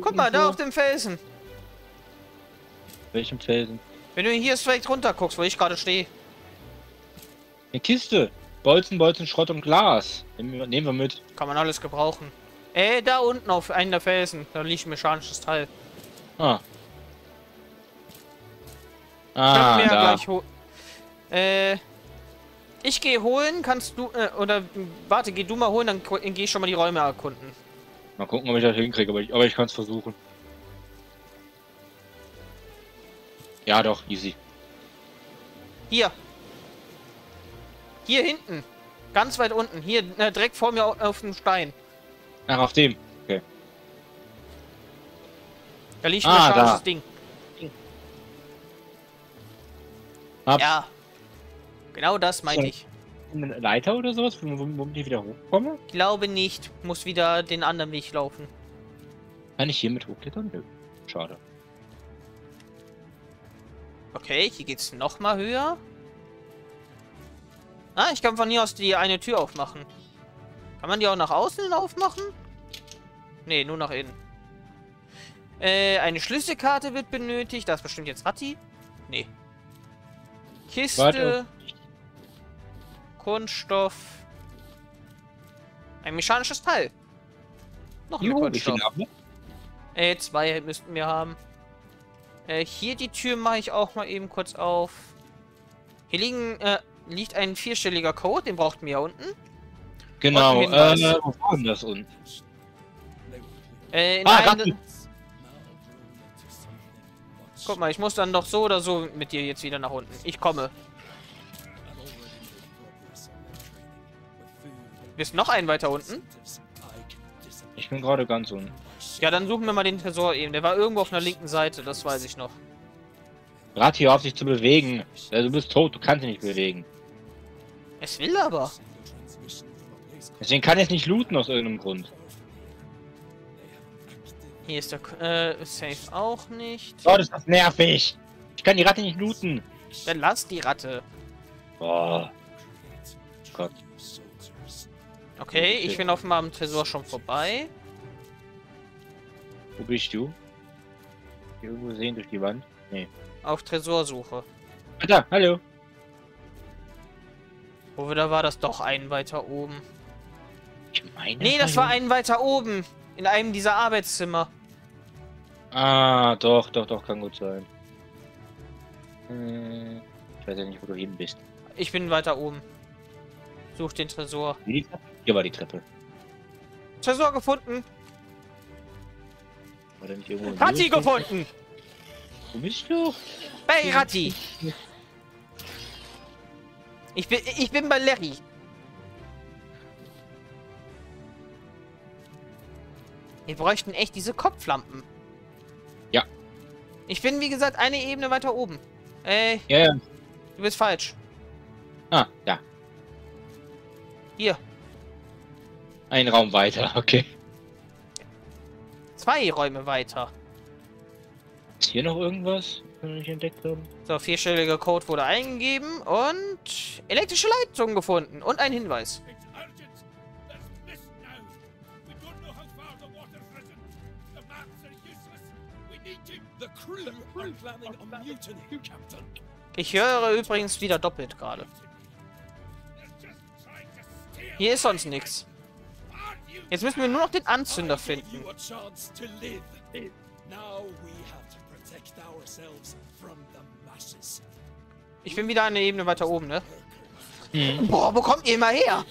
Guck mal, da auf dem Felsen. Welchem Felsen? Wenn du hier straight runter guckst, wo ich gerade stehe. Eine Kiste. Bolzen, Bolzen, Schrott und Glas. Nehmen wir mit. Kann man alles gebrauchen. Äh, da unten auf einem der Felsen. Da liegt ein mechanisches Teil. Ah. Ah, mir da. Gleich äh, ich gehe holen, kannst du... Äh, oder, warte, geh du mal holen, dann gehe ich schon mal die Räume erkunden. Mal gucken, ob ich das hinkriege, aber ich, aber ich kann es versuchen. Ja, doch, easy. Hier. Hier hinten. Ganz weit unten. Hier, äh, direkt vor mir auf, auf dem Stein. Ach, auf dem? Okay. Da liegt ah, ein scharfes Ding. Ding. Hab. Ja. Genau das meinte ich. Eine Leiter oder sowas, womit ich wieder hochkomme? Ich glaube nicht. Muss wieder den anderen Weg laufen. Kann ich hier mit hochklettern? Nö. Schade. Okay, hier geht's noch mal höher. Ah, ich kann von hier aus die eine Tür aufmachen. Kann man die auch nach außen aufmachen? Nee, nur nach innen. Äh, eine Schlüsselkarte wird benötigt. Da ist bestimmt jetzt Ratti. Nee. Kiste. Warte. Kunststoff. Ein mechanisches Teil. Noch mehr Kunststoff. Äh, zwei müssten wir haben. Äh, hier die Tür mache ich auch mal eben kurz auf. Hier liegen, äh, liegt ein vierstelliger Code, den braucht mir ja unten. Genau, äh, wo war denn das unten? Äh, in ah, einem... Guck mal, ich muss dann doch so oder so mit dir jetzt wieder nach unten. Ich komme. Bist noch einen weiter unten? Ich bin gerade ganz unten. Ja, dann suchen wir mal den Tresor eben. Der war irgendwo auf einer linken Seite, das weiß ich noch. Rat hier auf, sich zu bewegen. Ja, du bist tot, du kannst dich nicht bewegen. Es will aber. Deswegen kann es nicht looten aus irgendeinem Grund. Hier ist der äh, Safe auch nicht. Oh, das ist nervig. Ich kann die Ratte nicht looten. Dann lass die Ratte. Oh. Gott. Okay, ich bin auf meinem Tresor schon vorbei. Wo bist du? Irgendwo sehen durch die Wand? Nee. Auf Tresorsuche. Da, hallo. Oder war das doch einen weiter oben? Ich meine, nee, das war einen weiter oben. In einem dieser Arbeitszimmer. Ah, doch, doch, doch, kann gut sein. Hm, ich weiß ja nicht, wo du hin bist. Ich bin weiter oben. Such den Tresor. Hier war die Treppe. Tresor gefunden. War der nicht irgendwo? Ratti gefunden! Wo bist du? Bei Ratti! Ich bin, ich bin bei Larry. Wir bräuchten echt diese Kopflampen. Ja. Ich bin, wie gesagt, eine Ebene weiter oben. Ey. Ja, ja. Du bist falsch. Ah, ja. Hier. Ein Raum weiter, okay. Zwei Räume weiter. Ist hier noch irgendwas, was wir nicht entdeckt haben? So, vierstelliger Code wurde eingegeben und elektrische Leitung gefunden und ein Hinweis. Ich höre übrigens wieder doppelt gerade. Hier ist sonst nichts. Jetzt müssen wir nur noch den Anzünder finden. Ich bin wieder eine Ebene weiter oben, ne? Mhm. Boah, wo kommt ihr immer her?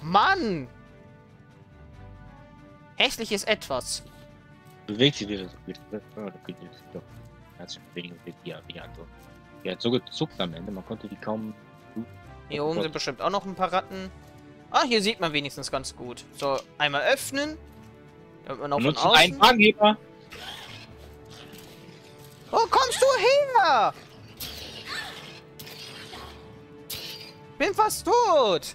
Mann! Hässliches Etwas. Bewegt sie wieder so gut. Oh, das geht jetzt doch. Ganz schön weniger mit dir, wie andere. Die hat so gezuckt am Ende, man konnte die kaum... Hier oben sind bestimmt auch noch ein paar Ratten. Ah, hier sieht man wenigstens ganz gut. So, einmal öffnen. Damit man auch von außen... einen Angeber! Wo kommst du her? Bin fast tot!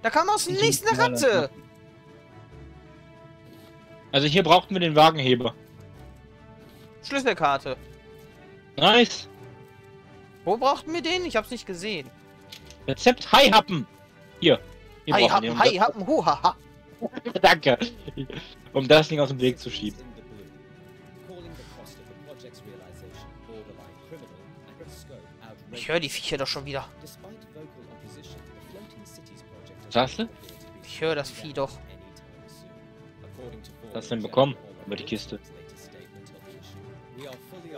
Da kam aus dem nächsten eine Ratte! Also hier brauchten wir den Wagenheber. Schlüsselkarte. Nice. Wo brauchten wir den? Ich hab's nicht gesehen. Rezept Hai-Happen. Hier. Hai-Happen, Hai-Happen, Huhaha. Danke. Um das Ding aus dem Weg zu schieben. Ich höre die Viecher doch schon wieder. Was hast du? Ich höre das Vieh doch. Was hast du denn bekommen? Über die Kiste.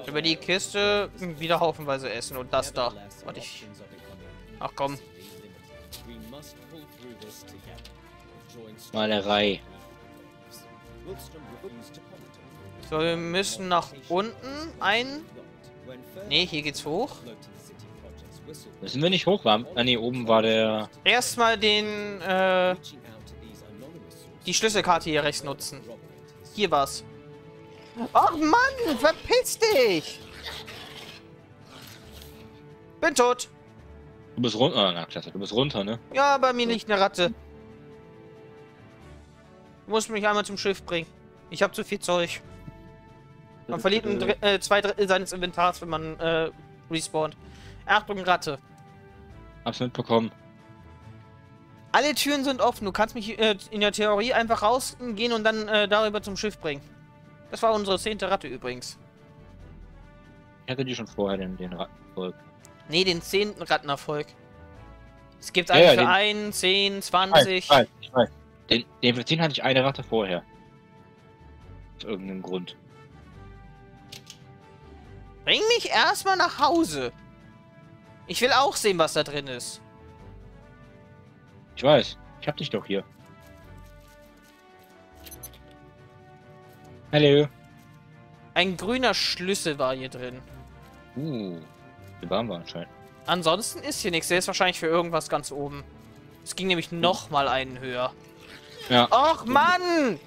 Über die Kiste wieder haufenweise essen und das da. Warte ich. Ach komm. Malerei. So, wir müssen nach unten ein. Ne, hier geht's hoch. Müssen wir nicht hoch, waren? Ah ne, oben war der... Erstmal den, äh... die Schlüsselkarte hier rechts nutzen. Hier war's. Ach Mann, verpiss dich! Bin tot. Du bist runter, na klasse, du bist runter, ne? Ja, bei mir liegt eine Ratte. Du musst mich einmal zum Schiff bringen. Ich habe zu viel Zeug. Man verliert ein Dr äh, zwei Drittel seines Inventars, wenn man, äh, respawnt. Achtung, Ratte. Hab's mitbekommen. Alle Türen sind offen. Du kannst mich äh, in der Theorie einfach rausgehen und dann äh, darüber zum Schiff bringen. Das war unsere zehnte Ratte übrigens. Ich hatte die schon vorher, den, den Rattenerfolg. Nee, den zehnten Rattenerfolg. Es gibt ja, einen ja, für einen, zehn, zwanzig. Ich weiß, ich weiß. Den, den für zehn hatte ich eine Ratte vorher. Aus irgendeinem Grund. Bring mich erstmal nach Hause. Ich will auch sehen, was da drin ist. Ich weiß. Ich hab dich doch hier. Hallo. Ein grüner Schlüssel war hier drin. Uh. Die waren wir anscheinend. Ansonsten ist hier nichts. Der ist wahrscheinlich für irgendwas ganz oben. Es ging nämlich nochmal einen höher. Ja. Och, Mann!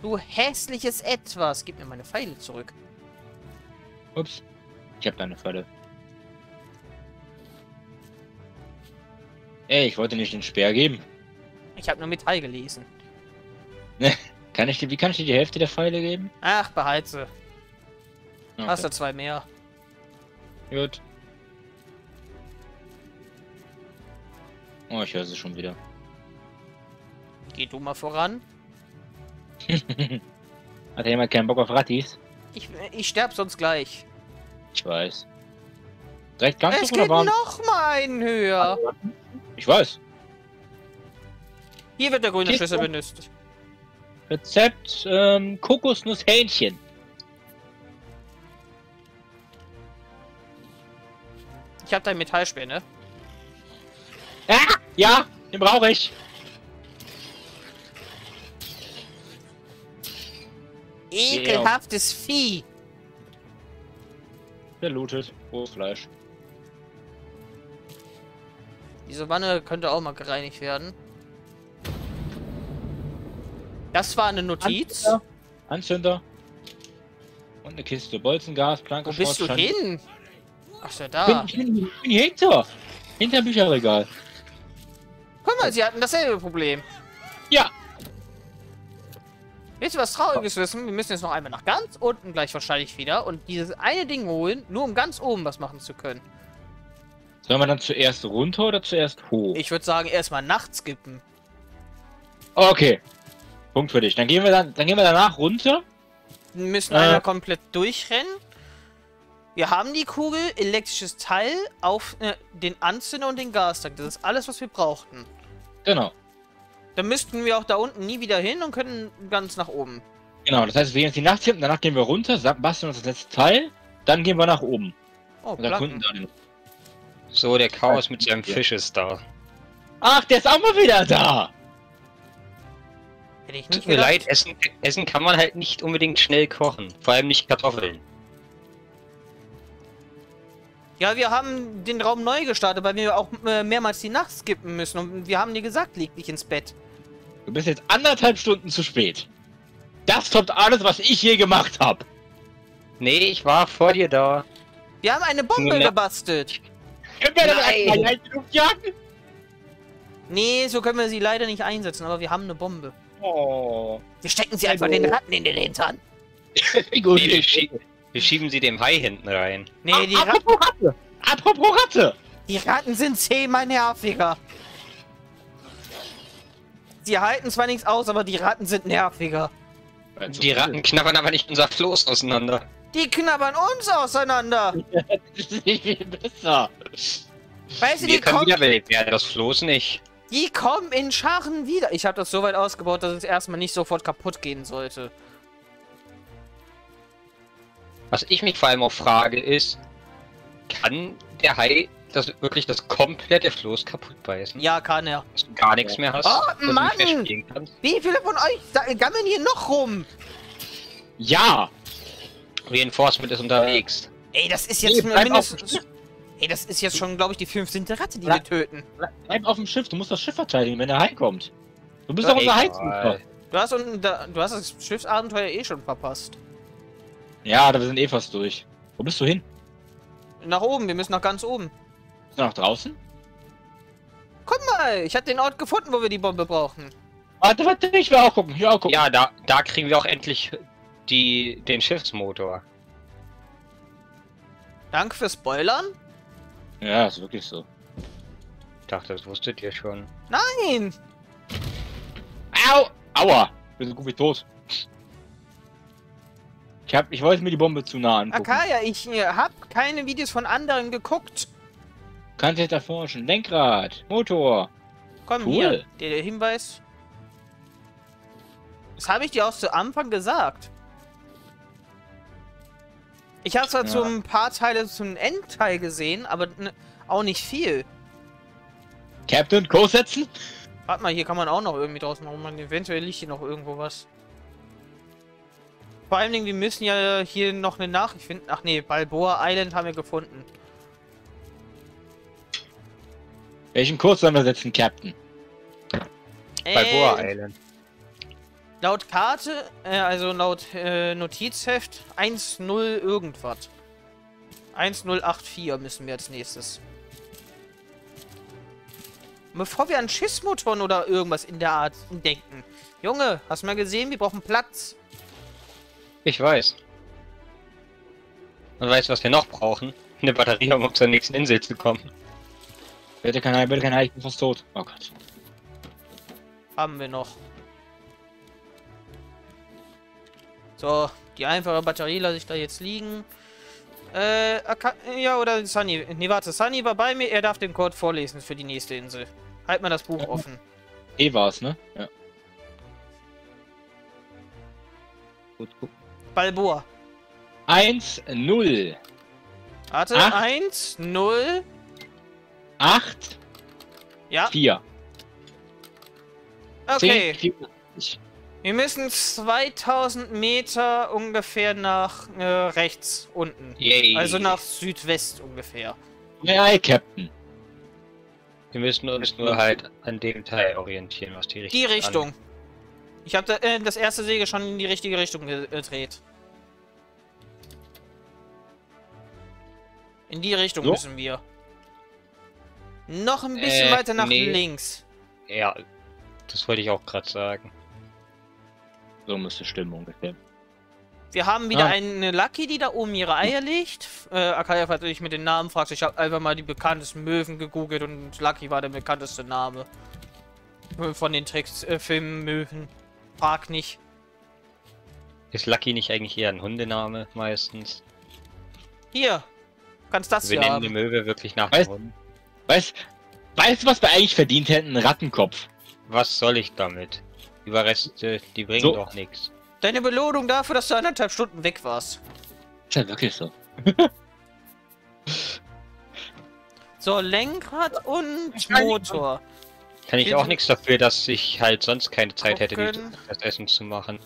Du hässliches Etwas. Gib mir meine Pfeile zurück. Ups. Ich hab deine Pfeile. Ey, ich wollte nicht den Speer geben. Ich hab nur Metall gelesen. Ne, kann ich dir, wie kann ich dir die Hälfte der Pfeile geben? Ach, beheize. Okay. Hast du zwei mehr. Gut. Oh, ich höre sie schon wieder. Geh du mal voran. Hat ja jemand keinen Bock auf Rattis? Ich, ich sterb sonst gleich. Ich weiß. Direkt ganz es geht noch mal einen höher. Ich weiß. Hier wird der grüne Schlüssel benutzt. Rezept ähm, Kokosnusshähnchen. Ich hab dein Metallspeer, ne? Ah, ja, den brauche ich. Ekelhaftes yeah. Vieh. Der lootet. Rohes Fleisch. Diese Wanne könnte auch mal gereinigt werden. Das war eine Notiz. Anzünder. Anzünder. Und eine Kiste Bolzengas, Planke. Wo bist du hin? Ach, ist ja da. Ich bin, bin, bin hinter. Hinter Bücherregal. Guck mal, sie hatten dasselbe Problem. Ja. Willst du was Trauriges wissen? Wir müssen jetzt noch einmal nach ganz unten gleich wahrscheinlich wieder und dieses eine Ding holen, nur um ganz oben was machen zu können. Sollen wir dann zuerst runter oder zuerst hoch? Ich würde sagen, erstmal nachts skippen. Okay. Punkt für dich. Dann gehen wir dann, dann gehen wir danach runter. Wir müssen äh. einmal komplett durchrennen. Wir haben die Kugel, elektrisches Teil, auf äh, den Anzünder und den Gastank. Das ist alles, was wir brauchten. Genau. Dann müssten wir auch da unten nie wieder hin und können ganz nach oben. Genau, das heißt, wir gehen jetzt die Nacht hier, danach gehen wir runter, basteln uns das letzte Teil, dann gehen wir nach oben. Oh, und dann Kunden dann. So, der Chaos mit seinem Fisch ist da. Ach, der ist auch mal wieder da! Hätte ich nicht Tut mir gedacht. leid, essen, essen kann man halt nicht unbedingt schnell kochen. Vor allem nicht Kartoffeln. Ja, wir haben den Raum neu gestartet, weil wir auch äh, mehrmals die Nacht skippen müssen. Und wir haben dir gesagt, leg dich ins Bett. Du bist jetzt anderthalb Stunden zu spät. Das kommt alles, was ich je gemacht habe. Nee, ich war vor dir da. Wir haben eine Bombe gebastelt. Können wir das eigentlich in die Luft jagen? Nee, so können wir sie leider nicht einsetzen, aber wir haben eine Bombe. Oh. Wir stecken sie einfach den Ratten in den Hintern. Gut, wir, schie wir schieben sie dem Hai hinten rein. Nee, die Ratten. Apropos Ratte! Apropos Ratte! Die Ratten sind zehnmal nerviger. Die halten zwar nichts aus, aber die Ratten sind nerviger. Die Ratten knabbern aber nicht unser Floß auseinander. Die knabbern uns auseinander! Das ist nicht viel besser. Weißt du, die kommen wieder, das Floß nicht. Die kommen in Scharen wieder. Ich habe das so weit ausgebaut, dass es erstmal nicht sofort kaputt gehen sollte. Was ich mich vor allem auch frage ist, kann der Hai das wirklich das komplette Floß kaputt beißen? Ja, kann er. Dass du gar nichts mehr hast. Oh Mann! Wie viele von euch gammeln hier noch rum? Ja! Reinforcement ist unterwegs. Ey, das ist jetzt nee, mindestens. Ey, das ist jetzt schon, glaube ich, die fünfzehnte Ratte, die Bleib. wir töten. Bleib auf dem Schiff, du musst das Schiff verteidigen, wenn der Hai kommt. Du bist doch unser Heizungsfall. Du hast, unten da, du hast das Schiffsabenteuer eh schon verpasst. Ja, da wir sind eh fast durch. Wo bist du hin? Nach oben, wir müssen nach ganz oben. Bist du nach draußen? Guck mal, ich habe den Ort gefunden, wo wir die Bombe brauchen. Warte, warte, ich will auch gucken, ich will auch gucken. Ja, da, da kriegen wir auch endlich die, den Schiffsmotor. Danke fürs Spoilern. Ja, ist wirklich so. Ich dachte, das wusstet ihr schon. Nein! Au! Aua! Wir sind gut wie tot. Ich, hab, ich wollte mir die Bombe zu nah angucken. Akaya, ich habe keine Videos von anderen geguckt. Kannst du jetzt erforschen. Lenkrad, Motor. Komm, cool. Hier, der, der Hinweis. Das habe ich dir auch zu Anfang gesagt. Ich habe zwar ja. so ein paar Teile zum Endteil gesehen, aber auch nicht viel. Captain, Co. setzen? Warte mal, hier kann man auch noch irgendwie draußen rummachen. Eventuell liegt hier noch irgendwo was. Vor allen Dingen, wir müssen ja hier noch eine Nachricht finden. Ach nee, Balboa Island haben wir gefunden. Welchen Kurs sollen wir setzen, Captain? Äh, Balboa Island. Laut Karte, äh, also laut äh, Notizheft, eins null irgendwas. eins null acht vier müssen wir als nächstes. Bevor wir an Schiffsmotoren oder irgendwas in der Art denken. Junge, hast du mal gesehen, wir brauchen Platz. Ich weiß. Und weißt du, was wir noch brauchen? Eine Batterie, um auf zur nächsten Insel zu kommen. Bitte kein Ei, bitte kein Ei, ich bin fast tot. Oh Gott. Haben wir noch. So, die einfache Batterie lasse ich da jetzt liegen. Äh, ja, oder Sunny. Nee, warte, Sunny war bei mir, er darf den Code vorlesen für die nächste Insel. Halt mal das Buch ja. offen. E war's, ne? Ja. Gut, gut. Balboa. eins null. Warte, eins null. acht. Ja. vier. Okay. zehn, wir müssen zweitausend Meter ungefähr nach äh, rechts unten. Yay. Also nach Südwest ungefähr. Ja, Captain. Wir müssen uns nur halt an dem Teil orientieren, was die Richtung ist. Die Richtung. An... Ich habe da, äh, das erste Segel schon in die richtige Richtung gedreht. In die Richtung so? müssen wir. Noch ein bisschen äh, weiter nach nee. links. Ja, das wollte ich auch gerade sagen. So müsste stimmen ungefähr. Wir haben wieder ah. eine Lucky, die da oben ihre Eier legt. Äh, Akaya hat natürlich mit den Namen fragt. Ich habe einfach mal die bekanntesten Möwen gegoogelt und Lucky war der bekannteste Name. Von den Tricks, äh, Filmen, Möwen. Frag nicht. Ist Lucky nicht eigentlich eher ein Hundename meistens? Hier. Kannst das Wir hier nennen haben. die Möwe wirklich nach dem Hund. Weißt du, was wir eigentlich verdient hätten? Einen Rattenkopf. Was soll ich damit? Überreste, die bringen so. doch nichts. Deine Belohnung dafür, dass du anderthalb Stunden weg warst. Ist ja wirklich so. So, Lenkrad und Motor. Kann ich auch nichts dafür, dass ich halt sonst keine Zeit hätte, das Essen zu machen.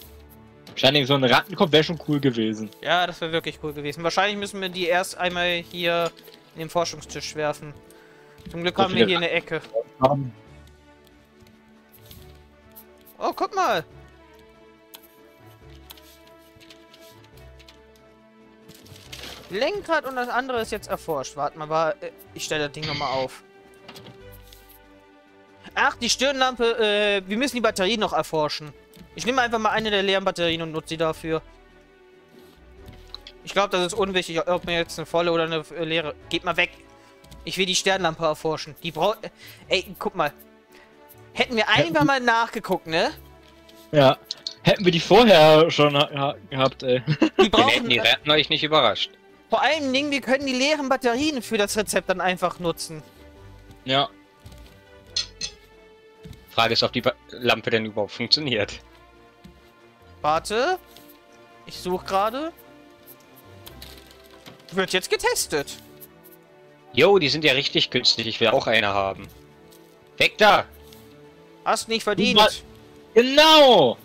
Wahrscheinlich so ein Rattenkopf wäre schon cool gewesen. Ja, das wäre wirklich cool gewesen. Wahrscheinlich müssen wir die erst einmal hier in den Forschungstisch werfen. Zum Glück haben wir hier eine Ecke. Oh, guck mal! Lenkrad und das andere ist jetzt erforscht. Warte mal, war, ich stelle das Ding nochmal auf. Ach, die Stirnlampe, äh, wir müssen die Batterie noch erforschen. Ich nehme einfach mal eine der leeren Batterien und nutze sie dafür. Ich glaube, das ist unwichtig, ob mir jetzt eine volle oder eine leere... Geht mal weg! Ich will die Sternlampe erforschen. Die braucht... Ey, guck mal. Hätten wir einfach mal nachgeguckt, ne? Ja. Hätten wir die vorher schon gehabt, ey. Die brauchen... Die hätten euch nicht überrascht. Vor allen Dingen, wir können die leeren Batterien für das Rezept dann einfach nutzen. Ja. Frage ist, ob die Lampe denn überhaupt funktioniert. Warte. Ich suche gerade. Wird jetzt getestet. Jo, die sind ja richtig günstig. Ich will auch eine haben. Weg da! Hast nicht verdient. Mal. Genau!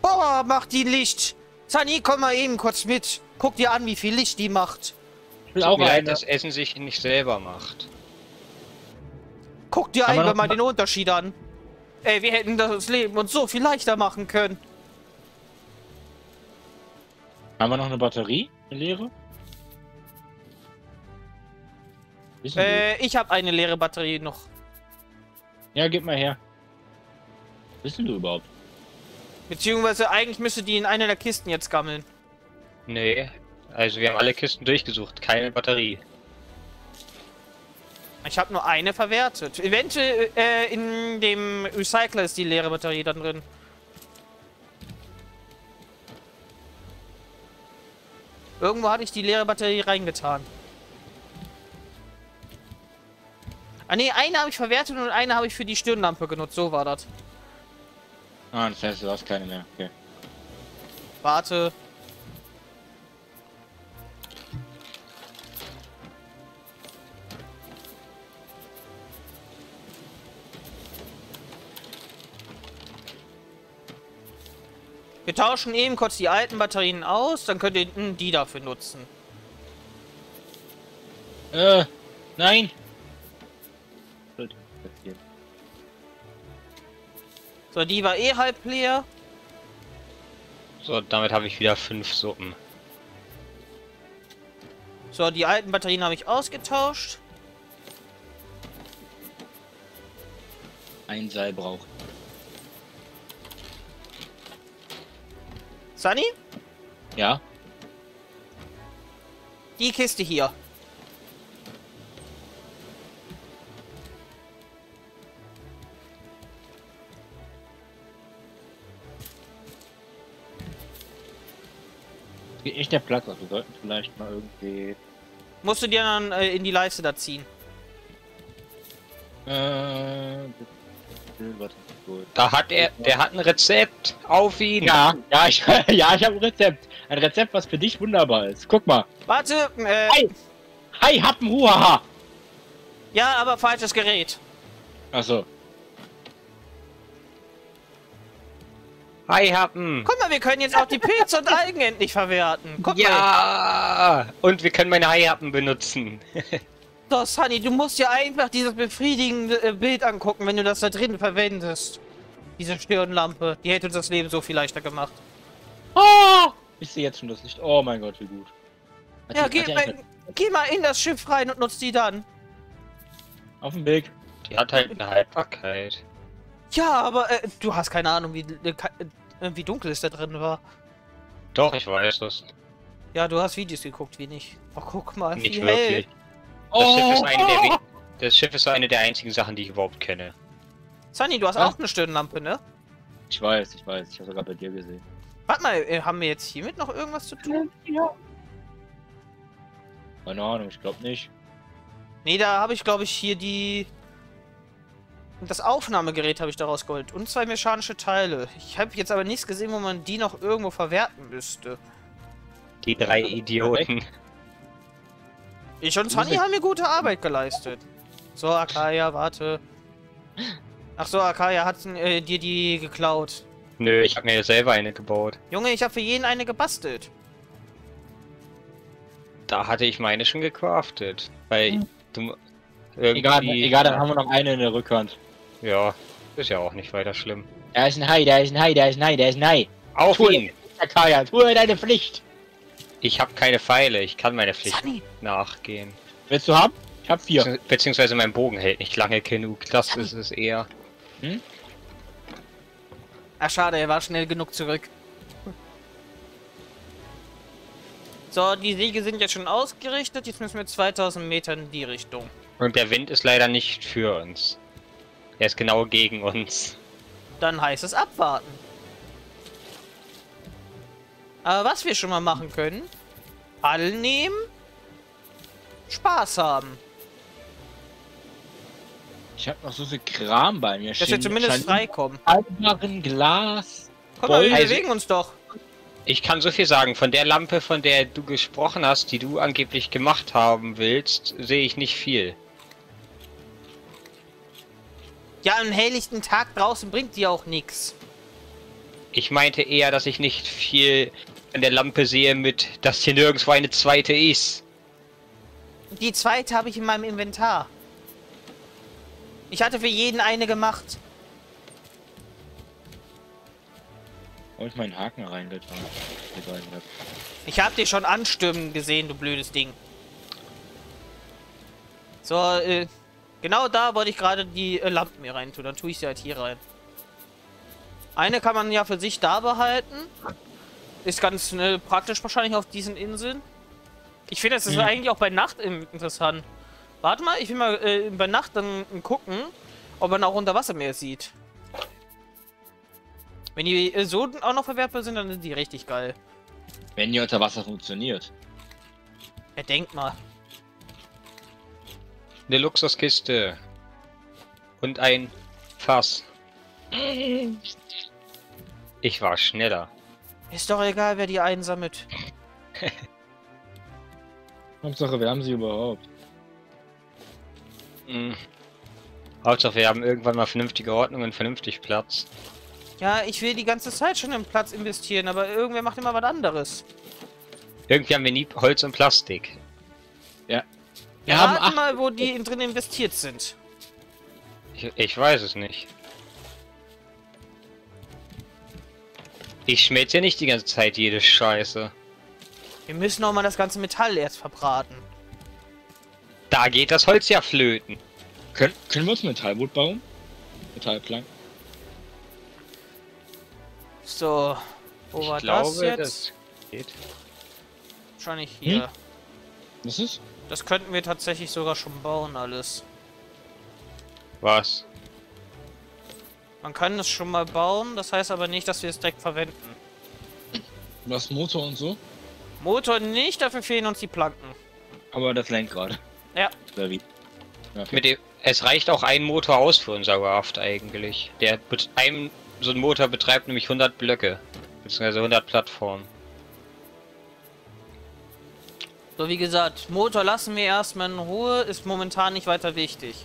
Boah, macht die Licht! Sunny, komm mal eben kurz mit. Guck dir an, wie viel Licht die macht. Ich will auch leid, dass Essen sich nicht selber macht. Guck dir Kann einfach mal den Unterschied an. Ey, wir hätten das Leben uns so viel leichter machen können. Haben wir noch eine Batterie? Eine leere? Äh, ich habe eine leere Batterie noch. Ja, gib mal her. Was wissen du überhaupt? Beziehungsweise eigentlich müsste die in einer der Kisten jetzt gammeln. Nee, also wir haben alle Kisten durchgesucht, keine Batterie. Ich habe nur eine verwertet. Eventuell äh, in dem Recycler ist die leere Batterie dann drin. Irgendwo hatte ich die leere Batterie reingetan. Ah ne, eine habe ich verwertet und eine habe ich für die Stirnlampe genutzt, so war das. Ah, das heißt, du hast keine mehr, okay. Warte. Wir tauschen eben kurz die alten Batterien aus, dann könnt ihr die dafür nutzen. Äh, nein. So, die war eh halb leer. So, damit habe ich wieder fünf Suppen. So, die alten Batterien habe ich ausgetauscht. Ein Seil braucht. Sunny? Ja? Die Kiste hier. Es geht echt der Platz aus. Wir sollten vielleicht mal irgendwie... Musst du dir dann äh, in die Leiste da ziehen. Äh... Da hat er... Der hat ein Rezept auf ihn. Ja, ja, ich, ja, ich habe ein Rezept. Ein Rezept, was für dich wunderbar ist. Guck mal. Warte, äh... Hi! Hi, Happen, Huaha! Ja, aber falsches Gerät. Achso. Hi, Happen! Guck mal, wir können jetzt auch die Pilze und Algen endlich verwerten. Guck ja, mal. Ja! Und wir können meine Hai-Happen benutzen. Doch, Sunny, du musst dir einfach dieses befriedigende Bild angucken, wenn du das da drin verwendest. Diese Stirnlampe, die hätte uns das Leben so viel leichter gemacht. Oh! Ich sehe jetzt schon das Licht. Oh mein Gott, wie gut. Hat ja, die, geh, mal, geh mal in das Schiff rein und nutz die dann. Auf dem Weg. Die hat halt eine Haltbarkeit. Ja, aber äh, du hast keine Ahnung, wie, äh, wie dunkel es da drin war. Doch, ich weiß das. Ja, du hast Videos geguckt, wie nicht. Oh, guck mal, nicht wie wirklich. Hell. Das, oh, Schiff ist eine der, das Schiff ist eine der einzigen Sachen, die ich überhaupt kenne. Sunny, du hast ah. auch eine Stirnlampe, ne? Ich weiß, ich weiß. Ich habe sogar bei dir gesehen. Warte mal, haben wir jetzt hiermit noch irgendwas zu tun? Ja. Keine Ahnung, ich glaube nicht. Nee, da habe ich, glaube ich, hier die... Das Aufnahmegerät habe ich daraus geholt. Und zwei mechanische Teile. Ich habe jetzt aber nichts gesehen, wo man die noch irgendwo verwerten müsste. Die drei Idioten. Ich und Sunny haben mir gute Arbeit geleistet. So, Akaya, warte. Ach so, Akaya hat äh, dir die geklaut. Nö, ich habe mir selber eine gebaut. Junge, ich habe für jeden eine gebastelt. Da hatte ich meine schon gecraftet. Weil hm. du, egal, egal, dann haben wir noch eine in der Rückhand. Ja, ist ja auch nicht weiter schlimm. Da ist ein Hai, da ist ein Hai, da ist ein Hai, da ist ein Hai. Auf tue ihn! Akaya, tue deine Pflicht! Ich habe keine Pfeile, ich kann meine Pflicht Sunny. nachgehen. Willst du haben? Ich habe vier. Beziehungsweise mein Bogen hält nicht lange genug, das Sunny. ist es eher. Hm? Ach schade, er war schnell genug zurück. So, die Segel sind jetzt schon ausgerichtet, jetzt müssen wir zweitausend Meter in die Richtung. Und der Wind ist leider nicht für uns. Er ist genau gegen uns. Dann heißt es abwarten. Aber was wir schon mal machen können, Paddeln nehmen, Spaß haben. Ich habe noch so viel Kram bei mir. Dass wir zumindest freikommen. Altbaren, Glas, Komm mal, wir bewegen uns doch. Ich kann so viel sagen, von der Lampe, von der du gesprochen hast, die du angeblich gemacht haben willst, sehe ich nicht viel. Ja, am helllichten Tag draußen bringt die auch nichts. Ich meinte eher, dass ich nicht viel an der Lampe sehe mit, dass hier nirgendwo eine zweite ist. Die zweite habe ich in meinem Inventar. Ich hatte für jeden eine gemacht. Hab ich meinen Haken reingetan? Ich habe dich schon anstürmen gesehen, du blödes Ding. So, äh, genau da wollte ich gerade die äh, Lampen hier rein tun. Dann tue ich sie halt hier rein. Eine kann man ja für sich da behalten. Ist ganz ne, praktisch wahrscheinlich auf diesen Inseln. Ich finde, das ist mhm. eigentlich auch bei Nacht interessant. Warte mal, ich will mal äh, bei Nacht dann gucken, ob man auch unter Wasser mehr sieht. Wenn die äh, so auch noch verwertbar sind, dann sind die richtig geil. Wenn die unter Wasser funktioniert. Ja, denk mal. Eine Luxuskiste. Und ein Fass. Ich war schneller. Ist doch egal, wer die einsammelt. Hauptsache, wir haben sie überhaupt. Mhm. Hauptsache, wir haben irgendwann mal vernünftige Ordnung und vernünftig Platz. Ja, ich will die ganze Zeit schon in Platz investieren, aber irgendwer macht immer was anderes. Irgendwie haben wir nie Holz und Plastik. Ja. Wir ja, haben acht... mal, wo die drin investiert sind. Ich, ich weiß es nicht. Ich schmelze ja nicht die ganze Zeit jede Scheiße. Wir müssen auch mal das ganze Metall erst verbraten. Da geht das Holz ja flöten. Können, können wir uns ein Metallboot bauen? Metallplank. So, wo ich war glaube, das jetzt? Das geht. Wahrscheinlich hier. Hm? Was ist? Das könnten wir tatsächlich sogar schon bauen, alles. Was? Man kann es schon mal bauen, das heißt aber nicht, dass wir es direkt verwenden. Was Motor und so? Motor nicht, dafür fehlen uns die Planken. Aber das Lenkrad. Ja. Oder wie? Ja. Mit dem, es reicht auch ein Motor aus für unser Raft eigentlich. Der ein, so ein Motor betreibt nämlich hundert Blöcke. Beziehungsweise hundert Plattformen. So, wie gesagt, Motor lassen wir erstmal in Ruhe, ist momentan nicht weiter wichtig.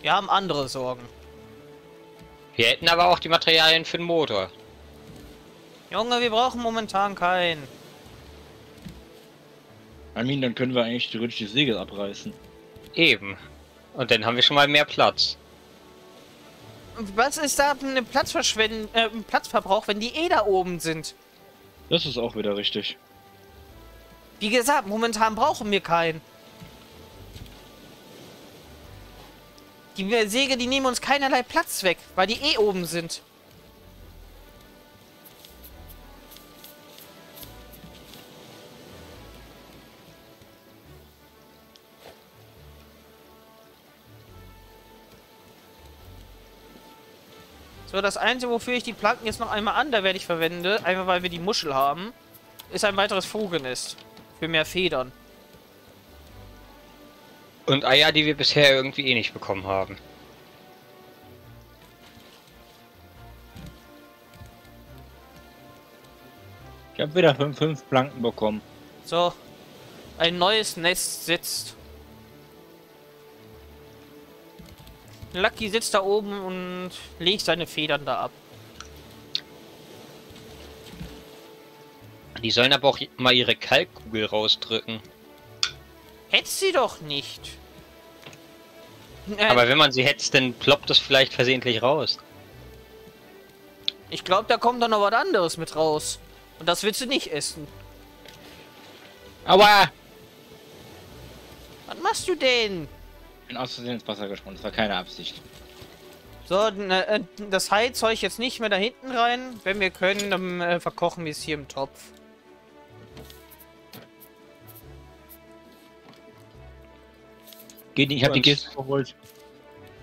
Wir haben andere Sorgen. Wir hätten aber auch die Materialien für den Motor. Junge, wir brauchen momentan keinen. I mean, dann können wir eigentlich theoretisch die Segel abreißen. Eben. Und dann haben wir schon mal mehr Platz. Was ist da ein Platzverschwend- äh, ein Platzverbrauch, wenn die eh da oben sind? Das ist auch wieder richtig. Wie gesagt, momentan brauchen wir keinen. Die Segel, die nehmen uns keinerlei Platz weg, weil die eh oben sind. So, das Einzige, wofür ich die Planken jetzt noch einmal anderweitig verwende, einfach weil wir die Muschel haben, ist ein weiteres Vogelnest. Für mehr Federn. Und Eier, die wir bisher irgendwie eh nicht bekommen haben. Ich habe wieder fünf, fünf Planken bekommen. So, ein neues Nest sitzt. Lucky sitzt da oben und legt seine Federn da ab. Die sollen aber auch mal ihre Kalkkugel rausdrücken. Hätte sie doch nicht. Aber äh, wenn man sie hätte, dann ploppt das vielleicht versehentlich raus. Ich glaube, da kommt dann noch was anderes mit raus. Und das willst du nicht essen. Aua! Was machst du denn? Ich bin aus Versehen ins Wasser gesprungen, das war keine Absicht. So, ne, das Heilzeug jetzt nicht mehr da hinten rein. Wenn wir können, dann äh, verkochen wir es hier im Topf. Geht nicht, ich hab die Kiste geholt.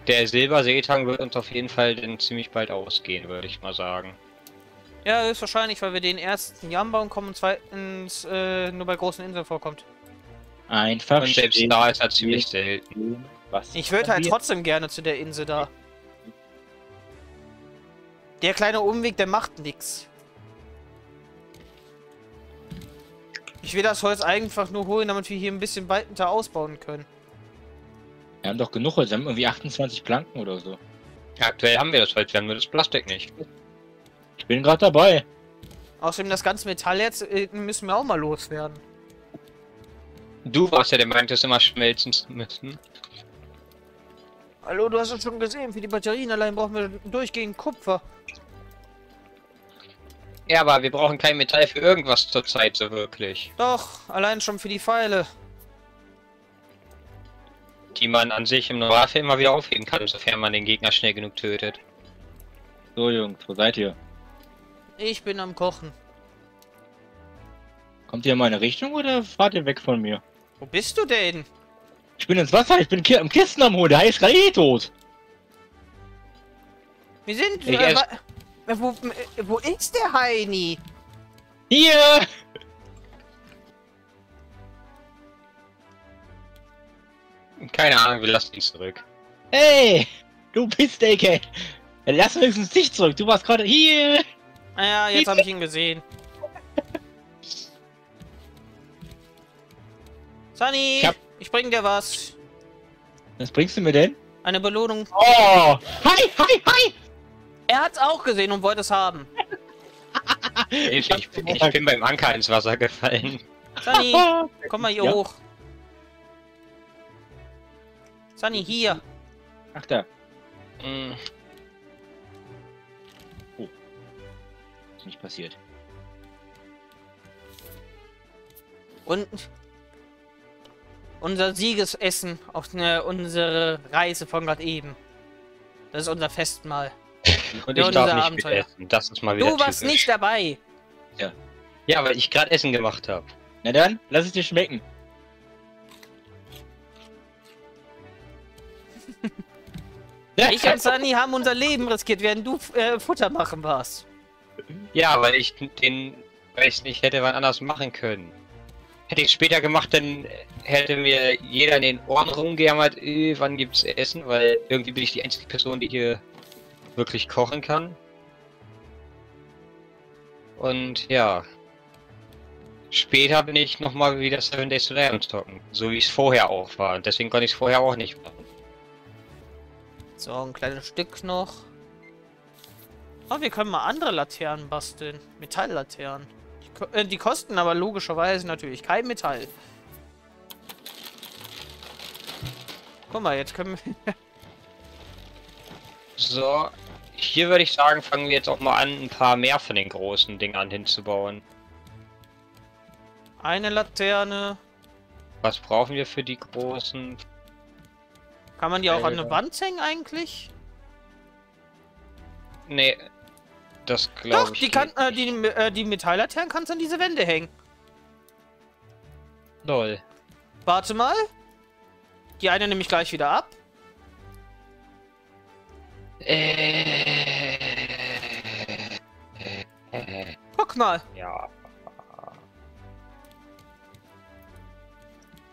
Der Silberseetang wird uns auf jeden Fall denn ziemlich bald ausgehen, würde ich mal sagen. Ja, höchstwahrscheinlich, weil wir den ersten Jambaum kommen und zweitens äh, nur bei großen Inseln vorkommt. Einfach. Und selbst da ist er ziemlich selten. Was ich würde halt trotzdem gerne zu der Insel da. Der kleine Umweg, der macht nichts. Ich will das Holz einfach nur holen, damit wir hier ein bisschen weiter ausbauen können. Wir haben doch genug Holz, wir haben irgendwie achtundzwanzig Planken oder so. Ja, aktuell haben wir das Holz, wir haben das Plastik nicht. Ich bin gerade dabei. Außerdem das ganze Metall jetzt müssen wir auch mal loswerden. Du warst ja der Meinung, dass wir immer schmelzen müssen. Hallo, du hast es schon gesehen. Für die Batterien allein brauchen wir durchgehend Kupfer. Ja, aber wir brauchen kein Metall für irgendwas zurzeit so wirklich. Doch, allein schon für die Pfeile. Die man an sich im Normalfall immer wieder aufheben kann, sofern man den Gegner schnell genug tötet. So, Jungs, wo seid ihr? Ich bin am Kochen. Kommt ihr in meine Richtung oder fahrt ihr weg von mir? Wo bist du denn? Ich bin ins Wasser, ich bin ki im Kisten am Holen, der heißt gerade eh tot. Wir sind... Äh, erst... wo, wo ist der Heini? Hier! Keine Ahnung, wir lassen ihn zurück. Hey! Du bist A K! Lass wenigstens dich zurück, du warst gerade hier! Naja, jetzt habe ich ihn gesehen. Sunny! Ich hab... Ich bring dir was. Was bringst du mir denn? Eine Belohnung. Oh! Hi, hi, hi! Er hat's auch gesehen und wollte es haben. ich, ich, ich bin beim Anker ins Wasser gefallen. Sunny, komm mal hier ja. hoch. Sunny, hier. Ach da. Mm. Oh. Ist nicht passiert. Und... Unser Siegesessen auf ne, unsere Reise von gerade eben. Das ist unser Festmahl. Und ich darf nicht essen. Das ist mal wieder typisch. Du warst nicht dabei. Ja, ja, weil ich gerade Essen gemacht habe. Na dann, lass es dir schmecken. Ich und Sunny haben unser Leben riskiert, während du äh, Futter machen warst. Ja, weil ich den weil ich es nicht hätte wann anders machen können. Hätte ich später gemacht, dann hätte mir jeder in den Ohren rumgejammert, äh, wann gibt's Essen, weil irgendwie bin ich die einzige Person, die hier wirklich kochen kann. Und ja. Später bin ich nochmal wieder Seven Days to Die am Zocken, so wie es vorher auch war. Und deswegen konnte ich es vorher auch nicht machen. So, ein kleines Stück noch. Oh, wir können mal andere Laternen basteln. Metalllaternen. Die, äh, die kosten aber logischerweise natürlich kein Metall. Guck mal, jetzt können wir... So, hier würde ich sagen, fangen wir jetzt auch mal an, ein paar mehr von den großen Dingern hinzubauen. Eine Laterne. Was brauchen wir für die großen? Kann man die auch an eine Wand hängen eigentlich? Nee, das glaube ich nicht. Doch, die kann, äh, die, äh, die Metalllaternen kannst du an diese Wände hängen. Lol. Warte mal. Die eine nehme ich gleich wieder ab. Guck mal. Ja.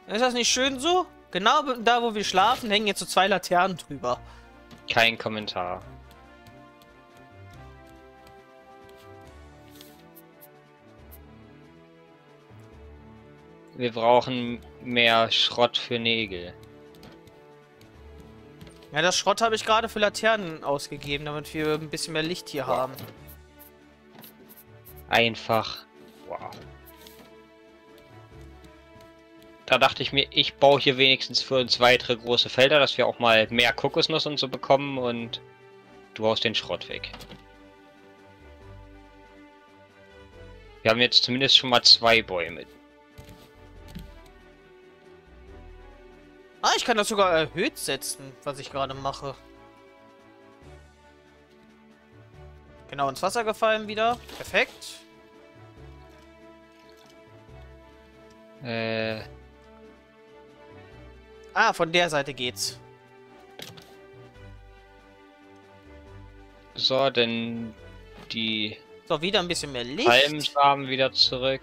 Ist das nicht schön so? Genau da, wo wir schlafen, hängen jetzt so zwei Laternen drüber. Kein Kommentar. Wir brauchen mehr Schrott für Nägel. Ja, das Schrott habe ich gerade für Laternen ausgegeben, damit wir ein bisschen mehr Licht hier wow. haben. Einfach. Wow. Da dachte ich mir, ich baue hier wenigstens für uns weitere große Felder, dass wir auch mal mehr Kokosnuss und so bekommen und du haust den Schrott weg. Wir haben jetzt zumindest schon mal zwei Bäume. Ah, ich kann das sogar erhöht setzen, was ich gerade mache. Genau, ins Wasser gefallen wieder. Perfekt. Äh... Ah, von der Seite geht's. So, denn die... So, wieder ein bisschen mehr Licht. Palmsamen wieder zurück.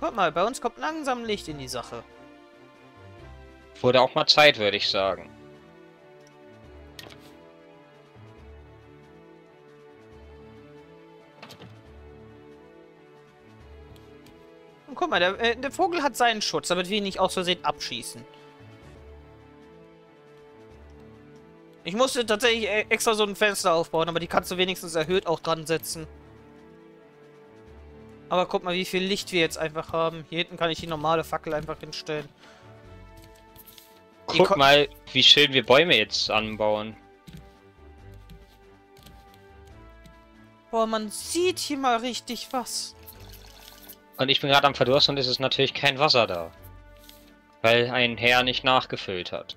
Guck mal, bei uns kommt langsam Licht in die Sache. Wurde auch mal Zeit, würde ich sagen. Und guck mal, der, der Vogel hat seinen Schutz, damit wir ihn nicht aus Versehen abschießen. Ich musste tatsächlich extra so ein Fenster aufbauen, aber die kannst du wenigstens erhöht auch dran setzen. Aber guck mal, wie viel Licht wir jetzt einfach haben. Hier hinten kann ich die normale Fackel einfach hinstellen. Guck mal, wie schön wir Bäume jetzt anbauen. Boah, man sieht hier mal richtig was. Und ich bin gerade am Verdursten und es ist natürlich kein Wasser da. Weil ein Herr nicht nachgefüllt hat.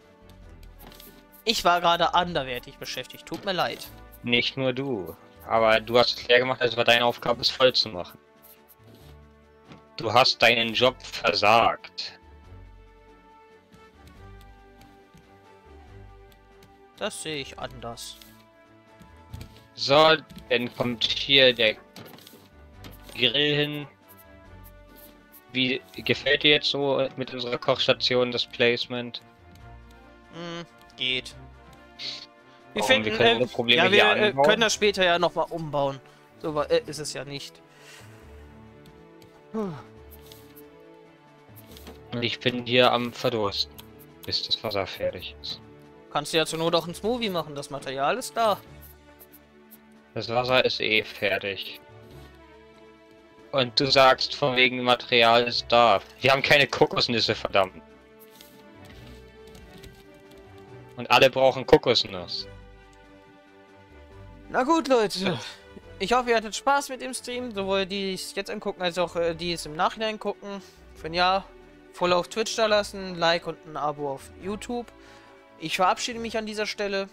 Ich war gerade anderweitig beschäftigt, tut mir leid. Nicht nur du. Aber du hast es leer gemacht, also war deine Aufgabe, es voll zu machen. Du hast deinen Job versagt. Das sehe ich anders. So, dann kommt hier der Grill hin. Wie gefällt dir jetzt so mit unserer Kochstation das Placement? Mm, geht. Wir, oh, finden, wir können äh, alle Probleme ja, wir hier äh, anbauen. Können das später ja nochmal umbauen. So äh, ist es ja nicht. Huh. Ich bin hier am Verdursten, bis das Wasser fertig ist. Kannst du ja zur Not auch einen Smoothie machen, das Material ist da. Das Wasser ist eh fertig. Und du sagst, von wegen Material ist da. Wir haben keine Kokosnüsse, verdammt. Und alle brauchen Kokosnuss. Na gut, Leute. Ich hoffe, ihr hattet Spaß mit dem Stream. Sowohl die, die es jetzt angucken, als auch die, die es im Nachhinein gucken. Wenn ja, Follow auf Twitch da lassen, Like und ein Abo auf YouTube. Ich verabschiede mich an dieser Stelle.